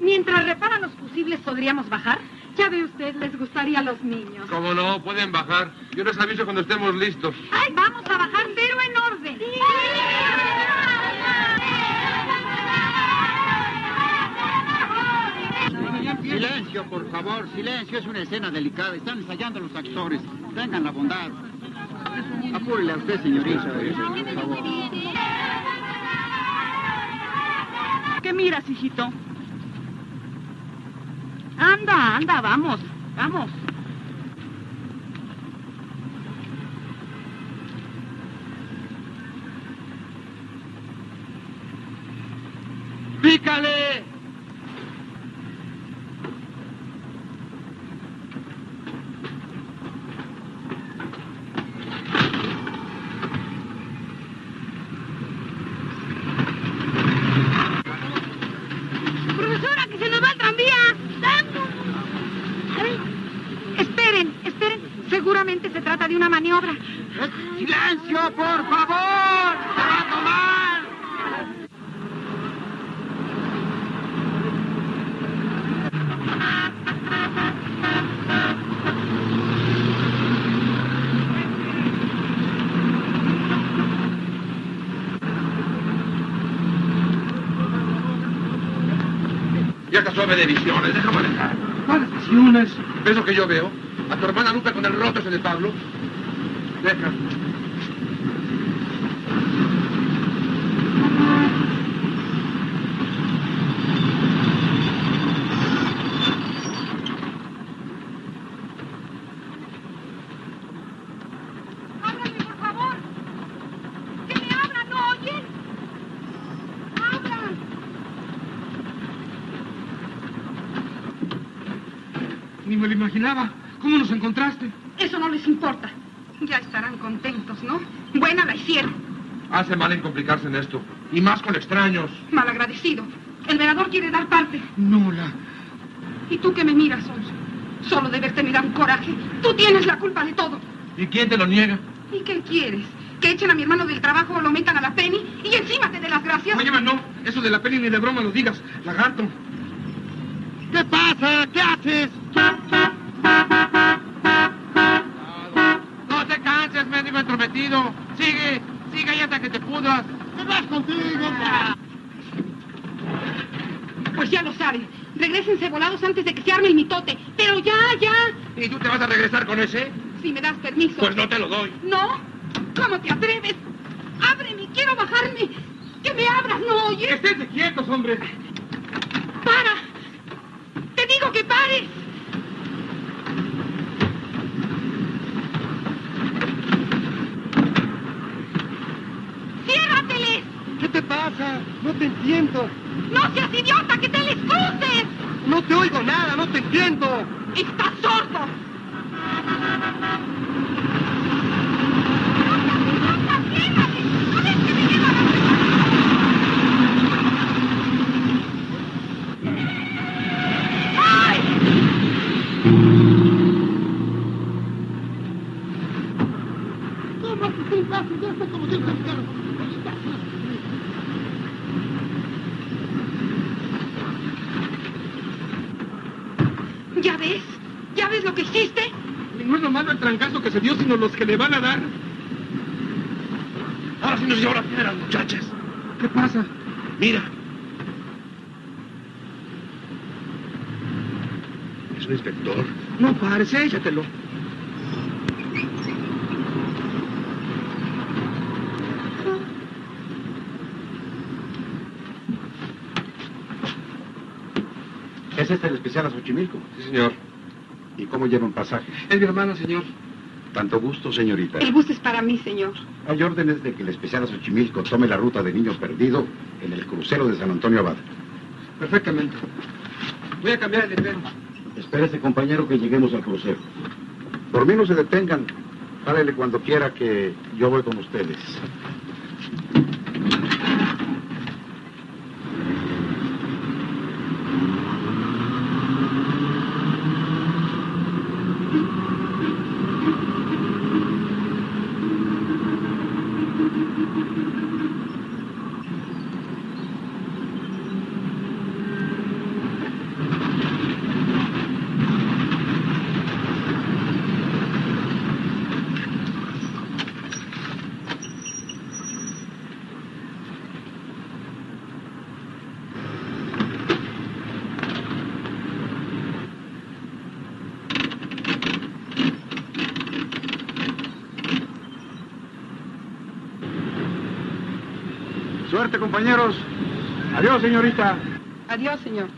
Mientras reparan los fusibles, ¿podríamos bajar? Ya ve usted, les gustaría a los niños. Cómo no, pueden bajar. Yo les aviso cuando estemos listos. ¡Ay, vamos a bajar, pero en orden! ¡Sí! Silencio, por favor, silencio, es una escena delicada, están ensayando los actores, tengan la bondad. Apúrele a usted, señorita, por favor. ¿Qué miras, hijito? Anda, anda, vamos, vamos. ¡Pícale! De una maniobra. ¡Silencio, por favor! ¡Se va a tomar! Ya está suave de visiones, deja manejar. ¿Cuáles visiones? ¿Ves lo que yo veo? A tu hermana lucha con el roto ese de Pablo. Deja. ¡Ábrame, por favor! ¡Que me abran! ¿No oyen? ¡Abran! Ni me lo imaginaba. ¿Cómo nos encontraste? Eso no les importa. Ya estarán contentos, ¿no? Buena la hicieron. Hace mal en complicarse en esto. Y más con extraños. Malagradecido. El velador quiere dar parte. No, la... ¿Y tú qué me miras, Sonso? Solo de verte me da un coraje. Tú tienes la culpa de todo. ¿Y quién te lo niega? ¿Y qué quieres? ¿Que echen a mi hermano del trabajo o lo metan a la Penny? Y encima te dé las gracias. Óyeme, no. Eso de la Penny ni de broma lo digas, lagarto. ¿Qué pasa? ¿Qué haces? Medio entrometido. Sigue, sigue ahí hasta que te pudras. ¡Te vas contigo! Pa. Pues ya lo saben. Regrésense volados antes de que se arme el mitote. Pero ya, ya. ¿Y tú te vas a regresar con ese? Si me das permiso. Pues no te lo doy. ¿No? ¿Cómo te atreves? ¡Ábreme! ¡Quiero bajarme! ¡Que me abras! ¿No oyes? ¡Esténse quietos, hombre! ¡Para! ¡Te digo que pares! ¡Ciérrateles! ¿Qué te pasa? No te entiendo. ¡No seas idiota, que te les cruces! No te oigo nada, no te entiendo. ¡Estás sordo! ¿Ya ves? ¿Ya ves lo que hiciste? Ninguno malo el trancazo que se dio, sino los que le van a dar. Ahora sí nos lleva la piedra, muchachas. ¿Qué pasa? Mira. Es un inspector. No parece, échatelo. ¿Es este el especial a Xochimilco? Sí, señor. ¿Y cómo lleva un pasaje? Es mi hermana, señor. Tanto gusto, señorita. El bus es para mí, señor. Hay órdenes de que el especial a Xochimilco tome la ruta de Niño Perdido en el crucero de San Antonio Abad. Perfectamente. Voy a cambiar el letrero. Espérese, compañero, que lleguemos al crucero. Por mí no se detengan. Párele cuando quiera, que yo voy con ustedes. Suerte, compañeros. Adiós, señorita. Adiós, señor.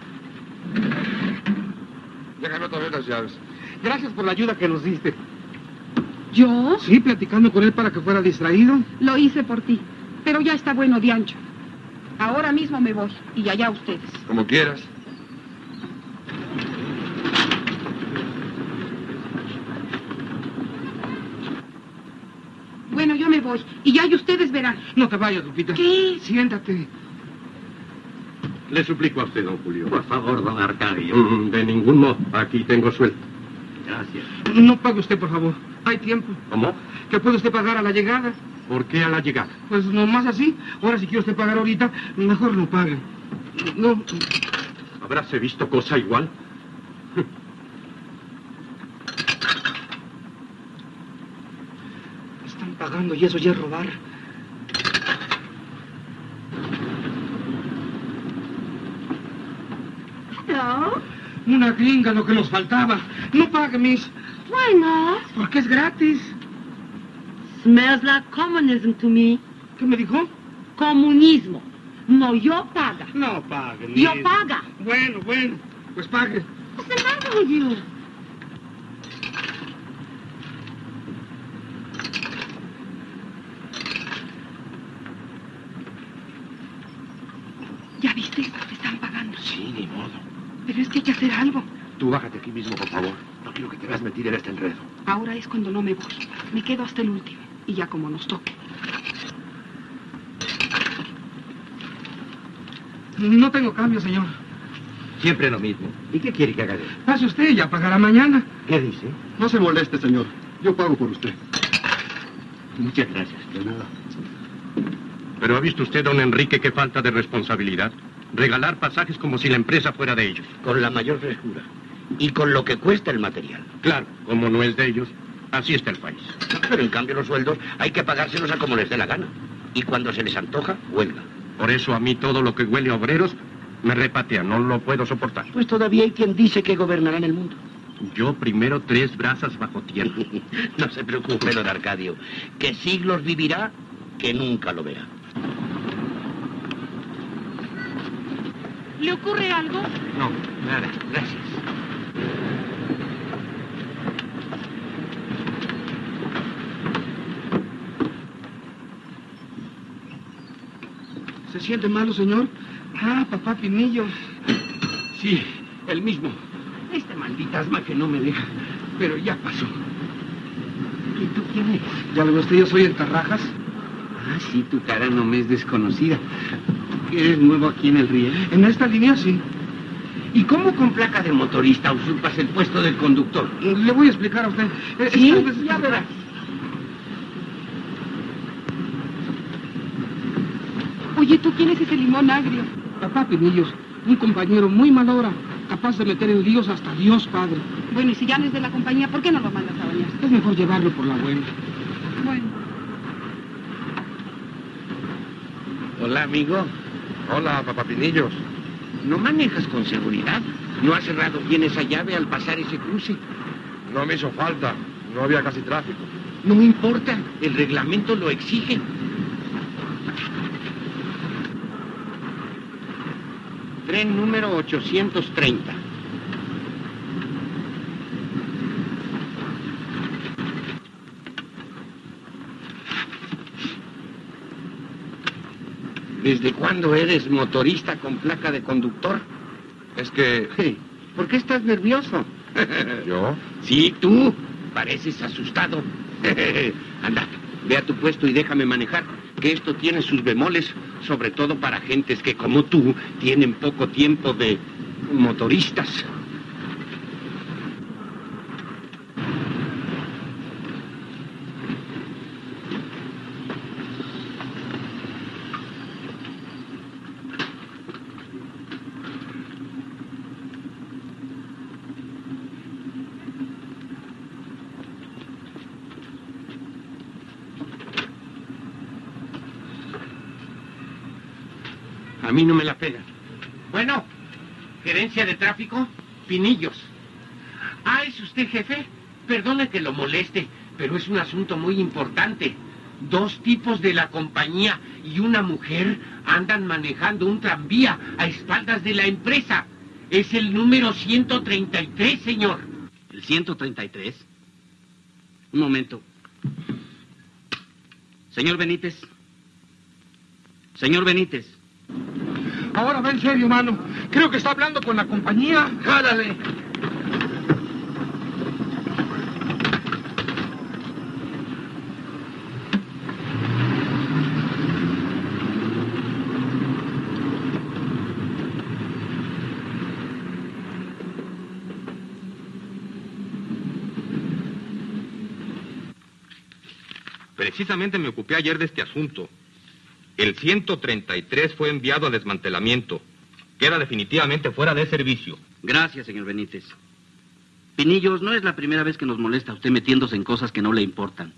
Déjame otra vez las llaves. Gracias por la ayuda que nos diste. ¿Yo? Sí, platicando con él para que fuera distraído. Lo hice por ti, pero ya está bueno de ancho. Ahora mismo me voy, y allá ustedes. Como quieras. Bueno, yo me voy, y ya y ustedes verán. No te vayas, Lupita. ¿Qué? Siéntate. Le suplico a usted, don Julio. Por favor, don Arcadio. Mm, de ningún modo. Aquí tengo sueldo. Gracias. No pague usted, por favor. Hay tiempo. ¿Cómo? ¿Qué puede usted pagar a la llegada? ¿Por qué a la llegada? Pues nomás así. Ahora, si quiere usted pagar ahorita, mejor no pague. No. ¿Habráse visto cosa igual? Pagando, y eso ya es robar. ¿No? Una gringa, lo que nos faltaba. No pague, miss. Why not? Porque es gratis. Smells like communism to me. ¿Qué me dijo? Comunismo. No, yo paga. No pague, miss. Yo paga. Bueno, bueno, pues pague. What's the matter with you? ¿Ya viste? Te están pagando. Sí, ni modo. Pero es que hay que hacer algo. Tú bájate aquí mismo, por favor. No quiero que te veas metida en este enredo. Ahora es cuando no me voy. Me quedo hasta el último. Y ya como nos toque. No tengo cambio, señor. Siempre lo mismo. ¿Y qué quiere que haga yo? Pase usted, ya pagará mañana. ¿Qué dice? No se moleste, señor. Yo pago por usted. Muchas gracias. De nada. ¿Pero ha visto usted, don Enrique, qué falta de responsabilidad? Regalar pasajes como si la empresa fuera de ellos. Con la mayor frescura. Y con lo que cuesta el material. Claro, como no es de ellos, así está el país. Pero en cambio los sueldos hay que pagárselos a como les dé la gana. Y cuando se les antoja, huelga. Por eso a mí todo lo que huele a obreros me repatea, no lo puedo soportar. Pues todavía hay quien dice que gobernarán el mundo. Yo primero tres brazas bajo tierra. No se preocupe, don Arcadio, que siglos vivirá que nunca lo verá. ¿Le ocurre algo? No, nada, gracias. ¿Se siente malo, señor? Ah, papá Pinillo. Sí, el mismo. Esta maldita asma que no me deja. Pero ya pasó. ¿Y tú quién eres? Ya lo veo usted, yo soy el Tarrajas. Ah, sí, tu cara no me es desconocida. ¿Eres nuevo aquí en el riel? En esta línea, sí. ¿Y cómo con placa de motorista usurpas el puesto del conductor? Le voy a explicar a usted. Sí, es... ya verás. Oye, ¿tú quién es ese limón agrio? Papá Pinillos, un compañero muy mal hora, capaz de meter en líos hasta Dios Padre. Bueno, y si ya no es de la compañía, ¿por qué no lo mandas a bañar? Es mejor llevarlo por la buena. Bueno. Hola, amigo. Hola, papá Pinillos. ¿No manejas con seguridad? ¿No has cerrado bien esa llave al pasar ese cruce? No me hizo falta. No había casi tráfico. No me importa. El reglamento lo exige. Tren número ochocientos treinta. ¿Desde cuándo eres motorista con placa de conductor? Es que... Hey, ¿por qué estás nervioso? ¿Yo? Sí, tú. Pareces asustado. Anda, ve a tu puesto y déjame manejar, que esto tiene sus bemoles, sobre todo para gentes que, como tú, tienen poco tiempo de motoristas. A mí no me la pela. Bueno, gerencia de tráfico, Pinillos. Ah, ¿es usted jefe? Perdone que lo moleste, pero es un asunto muy importante. Dos tipos de la compañía y una mujer andan manejando un tranvía a espaldas de la empresa. Es el número ciento treinta y tres, señor. ¿El ciento treinta y tres? Un momento. Señor Benítez. Señor Benítez. Ahora va en serio, mano. Creo que está hablando con la compañía. ¡Jálale! Precisamente me ocupé ayer de este asunto. El ciento treinta y tres fue enviado a desmantelamiento. Queda definitivamente fuera de servicio. Gracias, señor Benítez. Pinillos, no es la primera vez que nos molesta usted metiéndose en cosas que no le importan.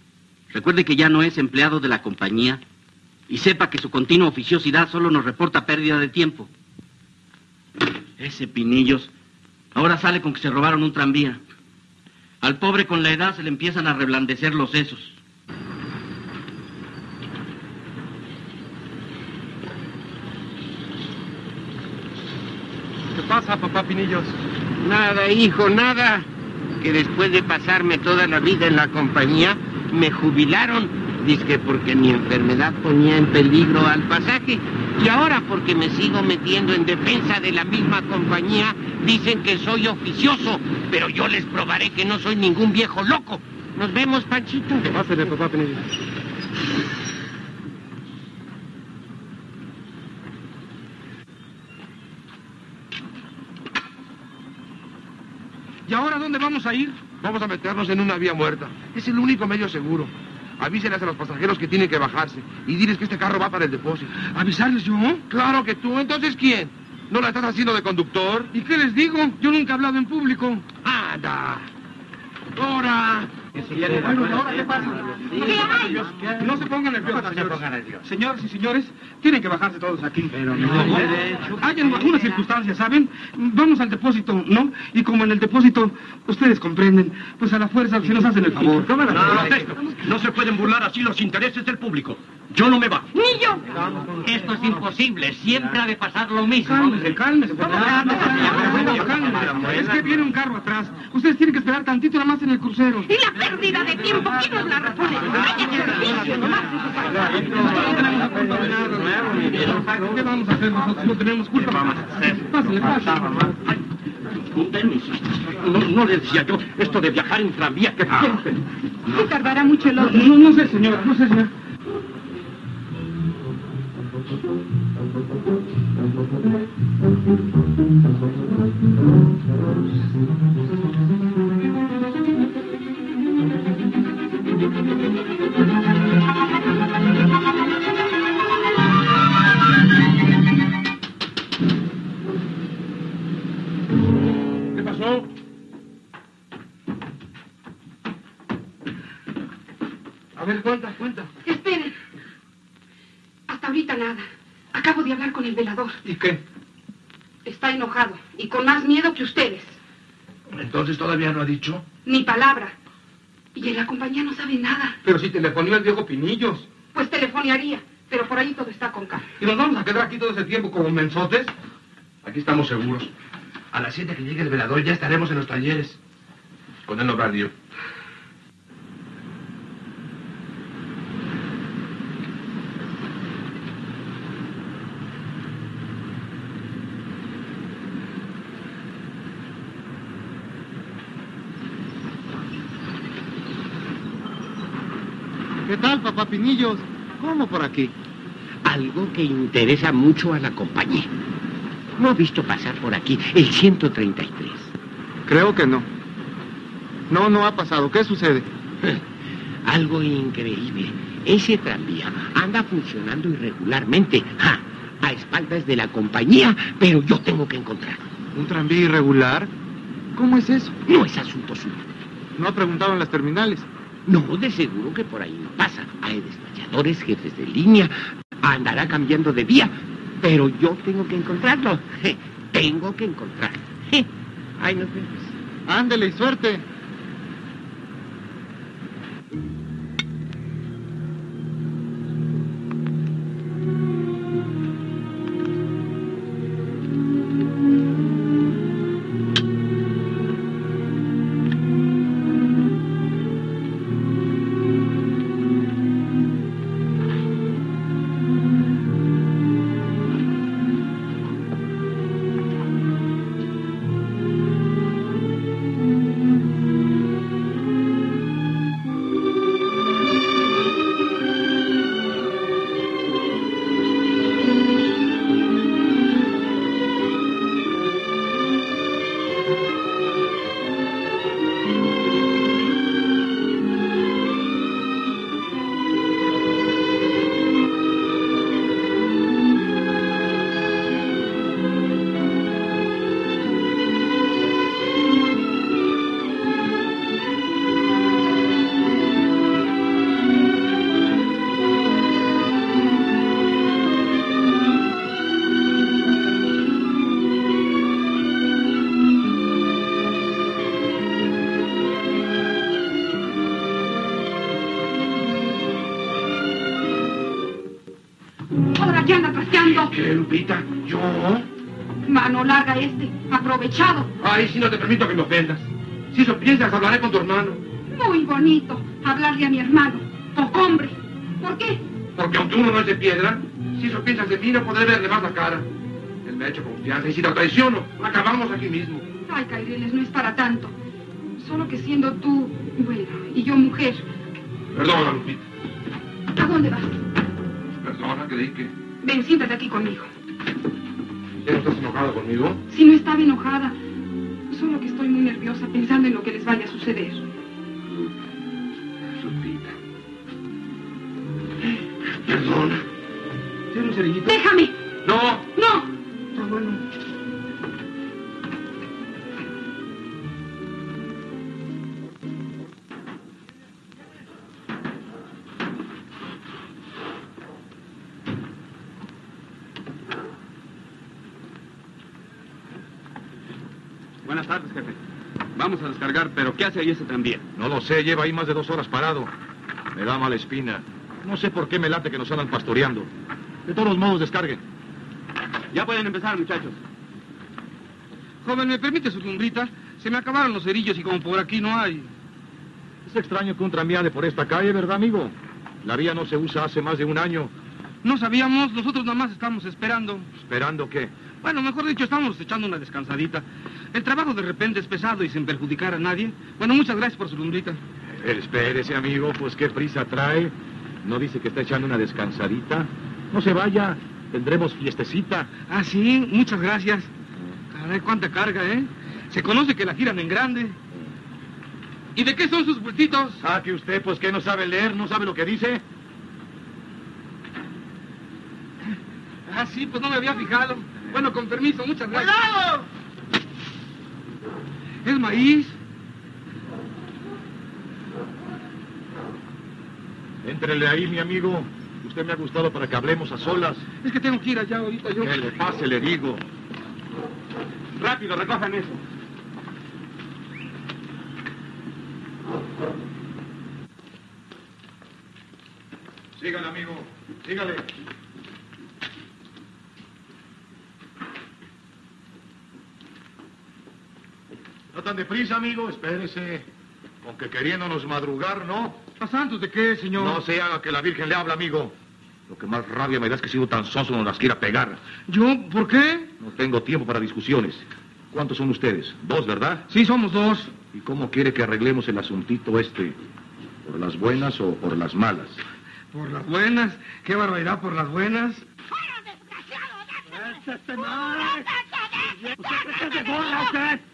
Recuerde que ya no es empleado de la compañía y sepa que su continua oficiosidad solo nos reporta pérdida de tiempo. Ese Pinillos ahora sale con que se robaron un tranvía. Al pobre con la edad se le empiezan a reblandecer los sesos. ¿Qué pasa, papá Pinillos? Nada, hijo, nada. Que después de pasarme toda la vida en la compañía, me jubilaron. Dizque porque mi enfermedad ponía en peligro al pasaje. Y ahora, porque me sigo metiendo en defensa de la misma compañía, dicen que soy oficioso. Pero yo les probaré que no soy ningún viejo loco. Nos vemos, Panchito. Pásale, papá Pinillos. ¿Y ahora dónde vamos a ir? Vamos a meternos en una vía muerta. Es el único medio seguro. Avísenles a los pasajeros que tienen que bajarse. Y diles que este carro va para el depósito. ¿Avisarles yo? Claro que tú. ¿Entonces quién? ¿No la estás haciendo de conductor? ¿Y qué les digo? Yo nunca he hablado en público. ¡Anda! ¡Ahora! Bueno, ¿y ahora qué pasa? ¿Qué hay? No se pongan nerviosos, señores. Señores y señores, tienen que bajarse todos aquí. Pero no. Hay algunas circunstancias, ¿saben? Vamos al depósito, ¿no? Y como en el depósito, ustedes comprenden, pues a la fuerza, si nos hacen el favor. No, no, no se pueden burlar así los intereses del público. Yo no me bajo. Ni yo. Esto es imposible. Siempre ha de pasar lo mismo. Cálmese, cálmese. Es que viene un carro atrás. Ustedes tienen que esperar tantito nada más en el crucero. Y la pérdida de tiempo, ¿quién nos la repone? ¿Qué vamos a hacer nosotros? No tenemos culpa. Vamos a hacer. Pásenle, pásenle. Dennis, no, no le decía yo esto de viajar en tranvía, que siempre. ¿No tardará mucho el otro? No, no, no sé, señora, no sé, señora. A ver, cuenta, cuenta. Esperen. Hasta ahorita nada. Acabo de hablar con el velador. ¿Y qué? Está enojado y con más miedo que ustedes. ¿Entonces todavía no ha dicho? Ni palabra. Y en la compañía no sabe nada. Pero si telefonó el viejo Pinillos. Pues telefonearía, pero por ahí todo está con calma. ¿Y nos vamos a quedar aquí todo ese tiempo como mensotes? Aquí estamos seguros. A las siete que llegue el velador ya estaremos en los talleres. Con el obradio. ¿Qué tal, papá Pinillos? ¿Cómo por aquí? Algo que interesa mucho a la compañía. ¿No ha visto pasar por aquí el ciento treinta y tres? Creo que no. No, no ha pasado. ¿Qué sucede? Algo increíble. Ese tranvía anda funcionando irregularmente. ¡Ja! A espaldas de la compañía, pero yo tengo que encontrarlo. ¿Un tranvía irregular? ¿Cómo es eso? No es asunto suyo. ¿No ha preguntado en las terminales? No, de seguro que por ahí no pasa. Hay despachadores, jefes de línea, andará cambiando de día, pero yo tengo que encontrarlo. Je, tengo que encontrarlo. Je, ahí nos vemos. Ándele y suerte. Lupita, ¿yo? Mano larga este, aprovechado. Ay, si no te permito que me ofendas. Si eso piensas, hablaré con tu hermano. Muy bonito, hablarle a mi hermano. Poco hombre. ¿Por qué? Porque aunque uno no es de piedra, si eso piensas de mí, no podré verle más la cara. Él me ha hecho confianza y si lo traiciono, acabamos aquí mismo. Ay, Caireles, no es para tanto. Solo que siendo tú, bueno, y yo mujer. Perdona, Lupita. ¿A dónde vas? Perdona, creí que... Ven, siéntate aquí conmigo. ¿Ya no estás enojada conmigo? Si no estaba enojada. Solo que estoy muy nerviosa pensando en lo que les vaya a suceder. Lupita. Perdona. ¿Tienes un cerillito? ¡Déjame! ¡No! ¡No! Ah, bueno. Buenas tardes, jefe. Vamos a descargar, pero ¿qué hace ahí ese tranvía? No lo sé, lleva ahí más de dos horas parado. Me da mala espina. No sé por qué me late que nos andan pastoreando. De todos modos, descarguen. Ya pueden empezar, muchachos. Joven, ¿me permite su lumbrita? Se me acabaron los cerillos y como por aquí no hay... Es extraño que un tranvía ande por esta calle, ¿verdad, amigo? La vía no se usa hace más de un año. No sabíamos, nosotros nada más estamos esperando. ¿Esperando qué? Bueno, mejor dicho, estamos echando una descansadita. El trabajo de repente es pesado y sin perjudicar a nadie. Bueno, muchas gracias por su lumbrita. Espérese, amigo, pues qué prisa trae. ¿No dice que está echando una descansadita? No se vaya, tendremos fiestecita. Ah, sí, muchas gracias. Caray, cuánta carga, ¿eh? Se conoce que la giran en grande. ¿Y de qué son sus bultitos? Ah, que usted, pues, ¿qué no sabe leer? ¿No sabe lo que dice? Ah, sí, pues no me había fijado. Bueno, con permiso, muchas gracias. ¡Cuidado! ¿Es maíz? Éntrele ahí, mi amigo. Usted me ha gustado para que hablemos a solas. Es que tengo que ir allá ahorita yo. Que le pase, le digo. Rápido, recojan eso. Sígale, amigo. Sígale. No tan deprisa, amigo. Espérese. Con que queriéndonos madrugar, ¿no? ¿A santos de qué, señor? No se haga que la Virgen le habla, amigo. Lo que más rabia me da es que sigo tan sonso no las quiera pegar. ¿Yo? ¿Por qué? No tengo tiempo para discusiones. ¿Cuántos son ustedes? Dos, ¿verdad? Sí, somos dos. ¿Y cómo quiere que arreglemos el asuntito este? ¿Por las buenas o por las malas? Por las buenas. ¡Qué barbaridad por las buenas! ¡Fuera, desgraciado! ¡Usted de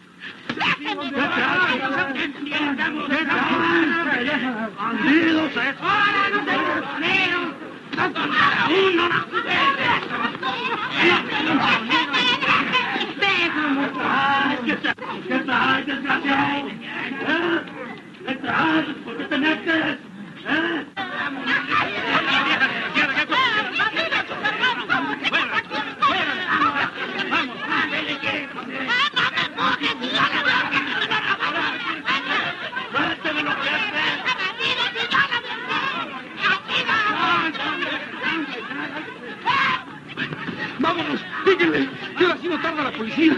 ¡Vámonos! ¡Díganle! ¡Que ahora sí no tarda la policía!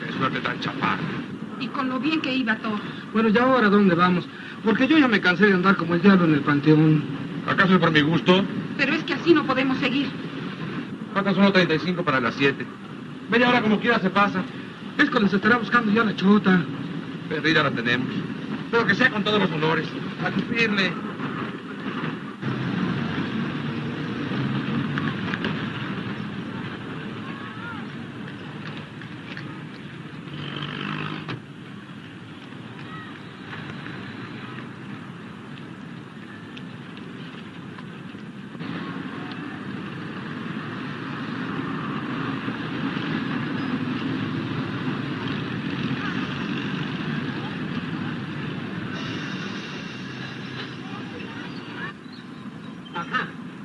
¡Qué suerte tan chaparra! Y con lo bien que iba todo. Bueno, ¿y ahora dónde vamos? Porque yo ya me cansé de andar como el diablo en el panteón. ¿Acaso es por mi gusto? Pero es que así no podemos seguir. Faltan solo treinta y cinco para las siete. Media hora como quiera se pasa. Es que les estará buscando ya la chota. Perdida la tenemos. Pero que sea con todos los honores. A cumplirle.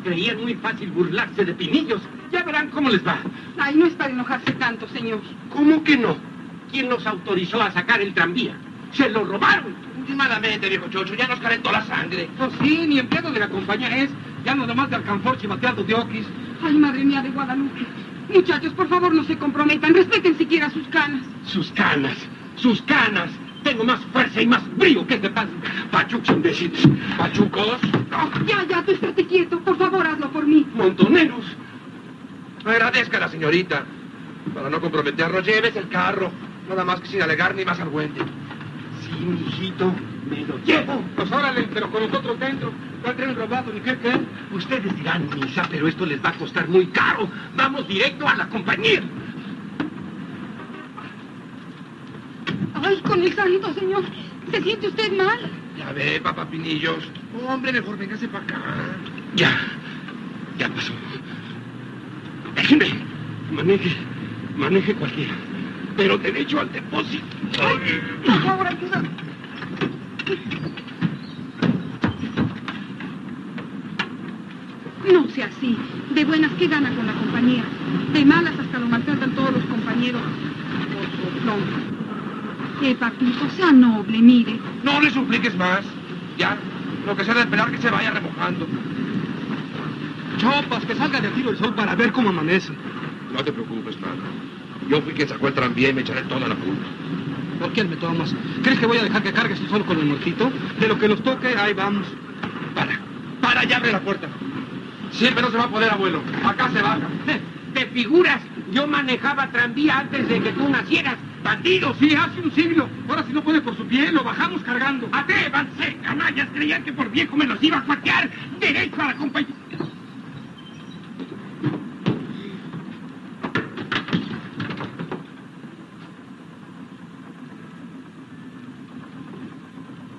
Creían muy fácil burlarse de Pinillos. Ya verán cómo les va. Ay, no es para enojarse tanto, señor. ¿Cómo que no? ¿Quién nos autorizó a sacar el tranvía? ¡Se lo robaron! Últimamente, viejo chocho, ya nos calentó la sangre. No, sí, ni empleado de la compañía es. Ya no nomás de alcanforche bateando de oquis. Ay, madre mía de Guadalupe. Muchachos, por favor, no se comprometan. Respeten siquiera sus canas. Sus canas, sus canas. Tengo más fuerza y más brío que este pan. Pachucos imbéciles. Pachucos. Oh, ya, ya, tú estate quieto. Por favor, hazlo por mí. Montoneros. Agradezca a la señorita. Para no comprometernos, lleves el carro. Nada más que sin alegar ni más argüente. Sí, mijito, me lo llevo. Pues órale, pero con nosotros dentro. No han robado ni qué, qué. Ustedes dirán misa, pero esto les va a costar muy caro. Vamos directo a la compañía. ¡Ay, con el santo, señor! ¿Se siente usted mal? Ya ve, papá Pinillos. Hombre, mejor véngase para acá. Ya, ya pasó. Déjenme. Maneje, maneje cualquiera. pero derecho al depósito. Ay, por favor, ayuda. No sea así. De buenas, ¿qué gana con la compañía? De malas hasta lo maltratan todos los compañeros. Por su nombre. Eh, papito, sea noble, mire. No le supliques más. Ya, lo que sea de esperar que se vaya remojando. Chopas, que salga de tiro el sol para ver cómo amanece. No te preocupes, madre. Yo fui quien sacó el tranvía y me echaré toda la culpa. ¿Por quién me tomas? ¿Crees que voy a dejar que cargues tú solo con el muertito? De lo que nos toque, ahí vamos. Para, para, ya abre la puerta. Siempre no se va a poder, abuelo. Acá se baja. ¿Te figuras? Yo manejaba tranvía antes de que tú nacieras. ¡Bandido! Sí, hace un siglo. Ahora si no puede por su pie, lo bajamos cargando. ¡Atrévanse, canallas! Creían que por viejo me los iba a cuatear. ¡Derecho a la compañía!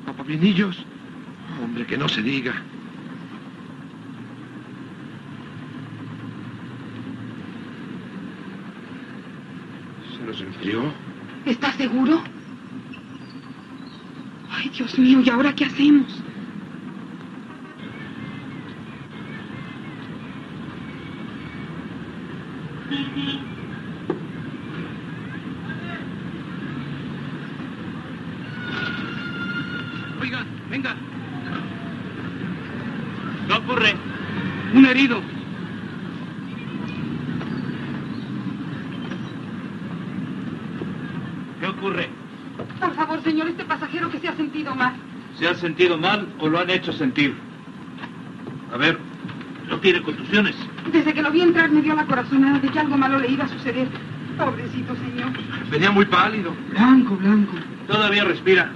Papablinillos. Hombre, que no se diga. ¿Se nos enfrió? ¿Estás seguro? Ay, Dios mío, ¿y ahora qué hacemos? Oigan, venga. ¿Qué ocurre? Un herido. Por favor, señor, este pasajero que se ha sentido mal. ¿Se ha sentido mal o lo han hecho sentir? A ver, no tiene contusiones. Desde que lo vi entrar me dio la corazonada de que algo malo le iba a suceder. Pobrecito señor. Venía muy pálido. Blanco, blanco. Todavía respira.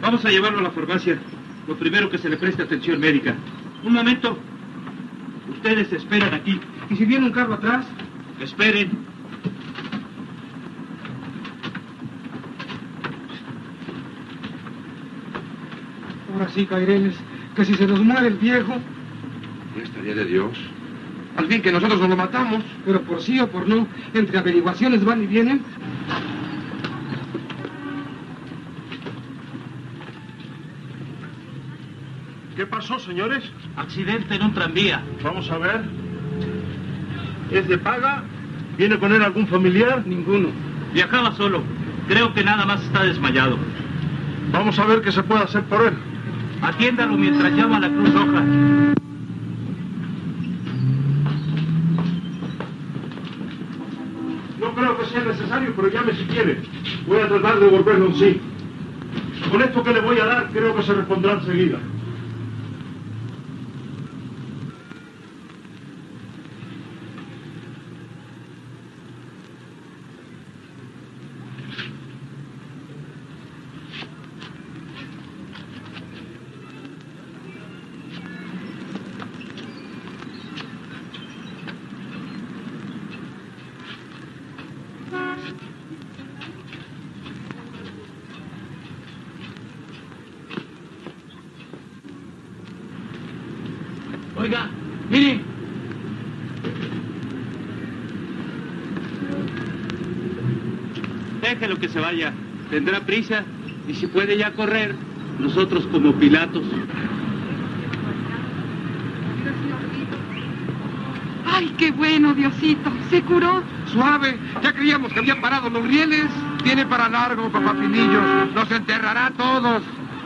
Vamos a llevarlo a la farmacia. Lo primero que se le preste atención médica. Un momento. Ustedes esperan aquí. ¿Y si viene un carro atrás? Esperen. Ahora sí, Caireles, que si se nos muere el viejo... No estaría de Dios. Al fin que nosotros nos lo matamos. Pero por sí o por no, entre averiguaciones van y vienen. ¿Qué pasó, señores? Accidente en un tranvía. Vamos a ver. ¿Es de paga? ¿Viene con él algún familiar? Ninguno. Viajaba solo. Creo que nada más está desmayado. Vamos a ver qué se puede hacer por él. Atiéndalo mientras llama a la Cruz Roja. No creo que sea necesario, pero llame si quiere. Voy a tratar de devolverlo en sí. Con esto que le voy a dar, creo que se respondrá enseguida. Oiga, mire. Déjelo que se vaya. Tendrá prisa y si puede ya correr, nosotros como Pilatos. Ay, qué bueno, Diosito. ¿Se curó? Suave. Ya creíamos que habían parado los rieles. Tiene para largo, Papablinillos. Nos enterrará a todos.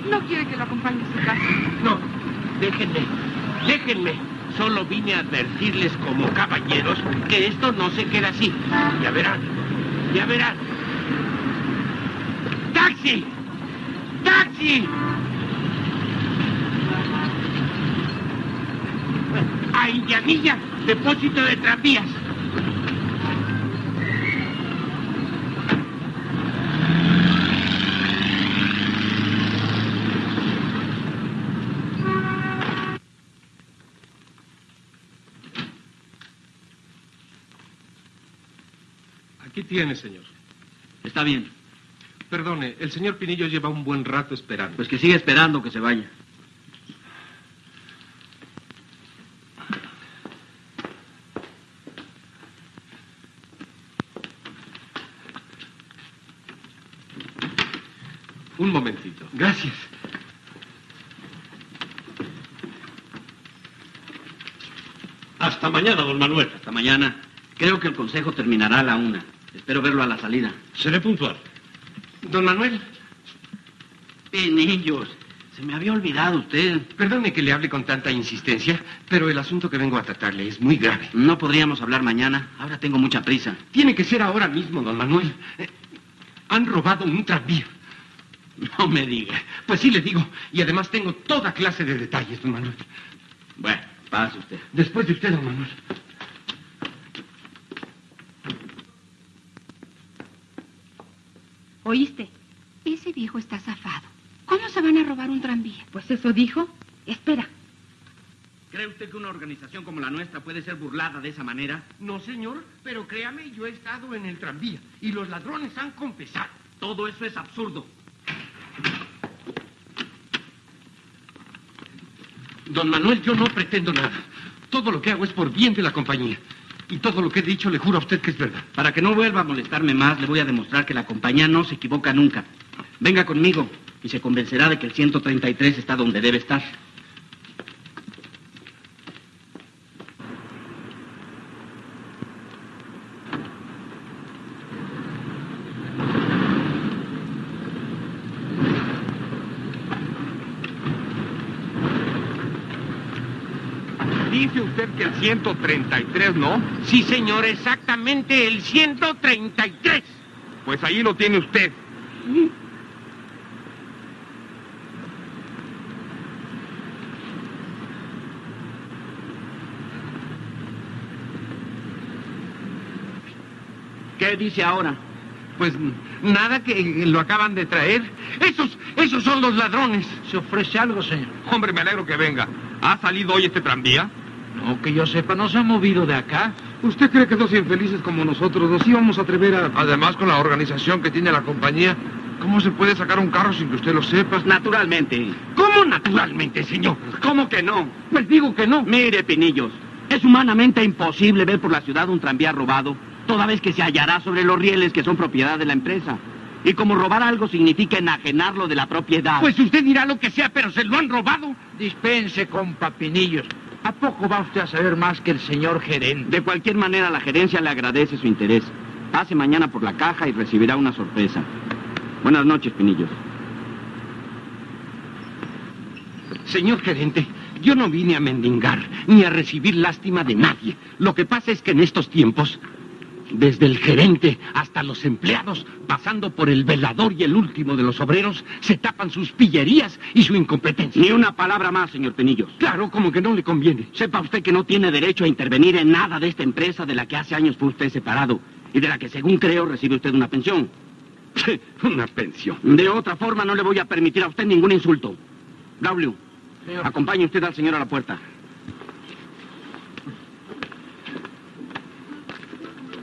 ¿No quiere que lo acompañe a su casa? No. Déjenme. Déjenme, solo vine a advertirles como caballeros que esto no se queda así. Ya verán, ya verán. ¡Taxi! ¡Taxi! A Indianilla, depósito de tranvías. Aquí tiene, señor. Está bien. Perdone, el señor Pinillo lleva un buen rato esperando. Pues que siga esperando que se vaya. Un momentito. Gracias. Hasta mañana, don Manuel. Hasta mañana. Creo que el consejo terminará a la una. Espero verlo a la salida. Seré puntual. Don Manuel. Penillos. Se me había olvidado usted. Perdone que le hable con tanta insistencia, pero el asunto que vengo a tratarle es muy grave. No podríamos hablar mañana. Ahora tengo mucha prisa. Tiene que ser ahora mismo, don Manuel. Eh, han robado un tranvía. No me diga. Pues sí le digo. Y además tengo toda clase de detalles, don Manuel. Bueno, pase usted. Después de usted, don Manuel. ¿Oíste? Ese viejo está zafado. ¿Cómo se van a robar un tranvía? Pues eso dijo. Espera. ¿Cree usted que una organización como la nuestra puede ser burlada de esa manera? No, señor, pero créame, yo he estado en el tranvía y los ladrones han confesado. Todo eso es absurdo. Don Manuel, yo no pretendo nada. Todo lo que hago es por bien de la compañía. Y todo lo que he dicho le juro a usted que es verdad. Para que no vuelva a molestarme más, le voy a demostrar que la compañía no se equivoca nunca. Venga conmigo y se convencerá de que el ciento treinta y tres está donde debe estar. Que el ciento treinta y tres, ¿no? Sí, señor, exactamente el ciento treinta y tres. Pues ahí lo tiene usted. ¿Sí? ¿Qué dice ahora? Pues nada, que lo acaban de traer. Esos, esos son los ladrones. ¿Se ofrece algo, señor? Hombre, me alegro que venga. ¿Ha salido hoy este tranvía? No, que yo sepa, no se ha movido de acá. ¿Usted cree que dos infelices como nosotros nos íbamos a atrever a...? Además, con la organización que tiene la compañía, ¿cómo se puede sacar un carro sin que usted lo sepa? Naturalmente. ¿Cómo naturalmente, señor? ¿Cómo que no? Pues digo que no. Mire, Pinillos, es humanamente imposible ver por la ciudad un tranvía robado, toda vez que se hallará sobre los rieles que son propiedad de la empresa. Y como robar algo significa enajenarlo de la propiedad... Pues usted dirá lo que sea, pero se lo han robado. Dispense, compa Pinillos. ¿A poco va usted a saber más que el señor gerente? De cualquier manera, la gerencia le agradece su interés. Pase mañana por la caja y recibirá una sorpresa. Buenas noches, Pinillos. Señor gerente, yo no vine a mendigar ni a recibir lástima de nadie. Lo que pasa es que en estos tiempos, desde el gerente hasta los empleados, pasando por el velador y el último de los obreros, se tapan sus pillerías y su incompetencia. Ni una palabra más, señor Penillos. Claro, como que no le conviene. Sepa usted que no tiene derecho a intervenir en nada de esta empresa de la que hace años fue usted separado y de la que, según creo, recibe usted una pensión. Una pensión. De otra forma, no le voy a permitir a usted ningún insulto. Braulio, señor. Acompañe usted al señor a la puerta.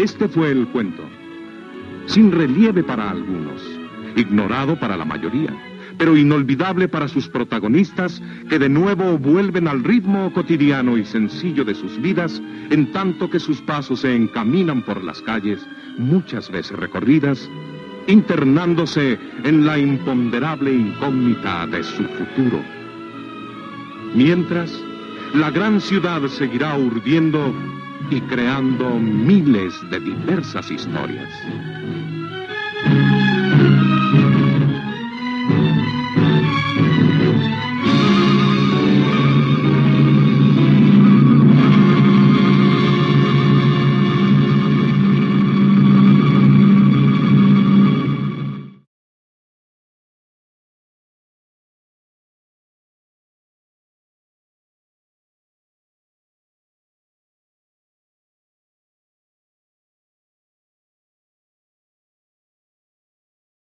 Este fue el cuento, sin relieve para algunos, ignorado para la mayoría, pero inolvidable para sus protagonistas, que de nuevo vuelven al ritmo cotidiano y sencillo de sus vidas, en tanto que sus pasos se encaminan por las calles, muchas veces recorridas, internándose en la imponderable incógnita de su futuro. Mientras, la gran ciudad seguirá urdiendo y creando miles de diversas historias.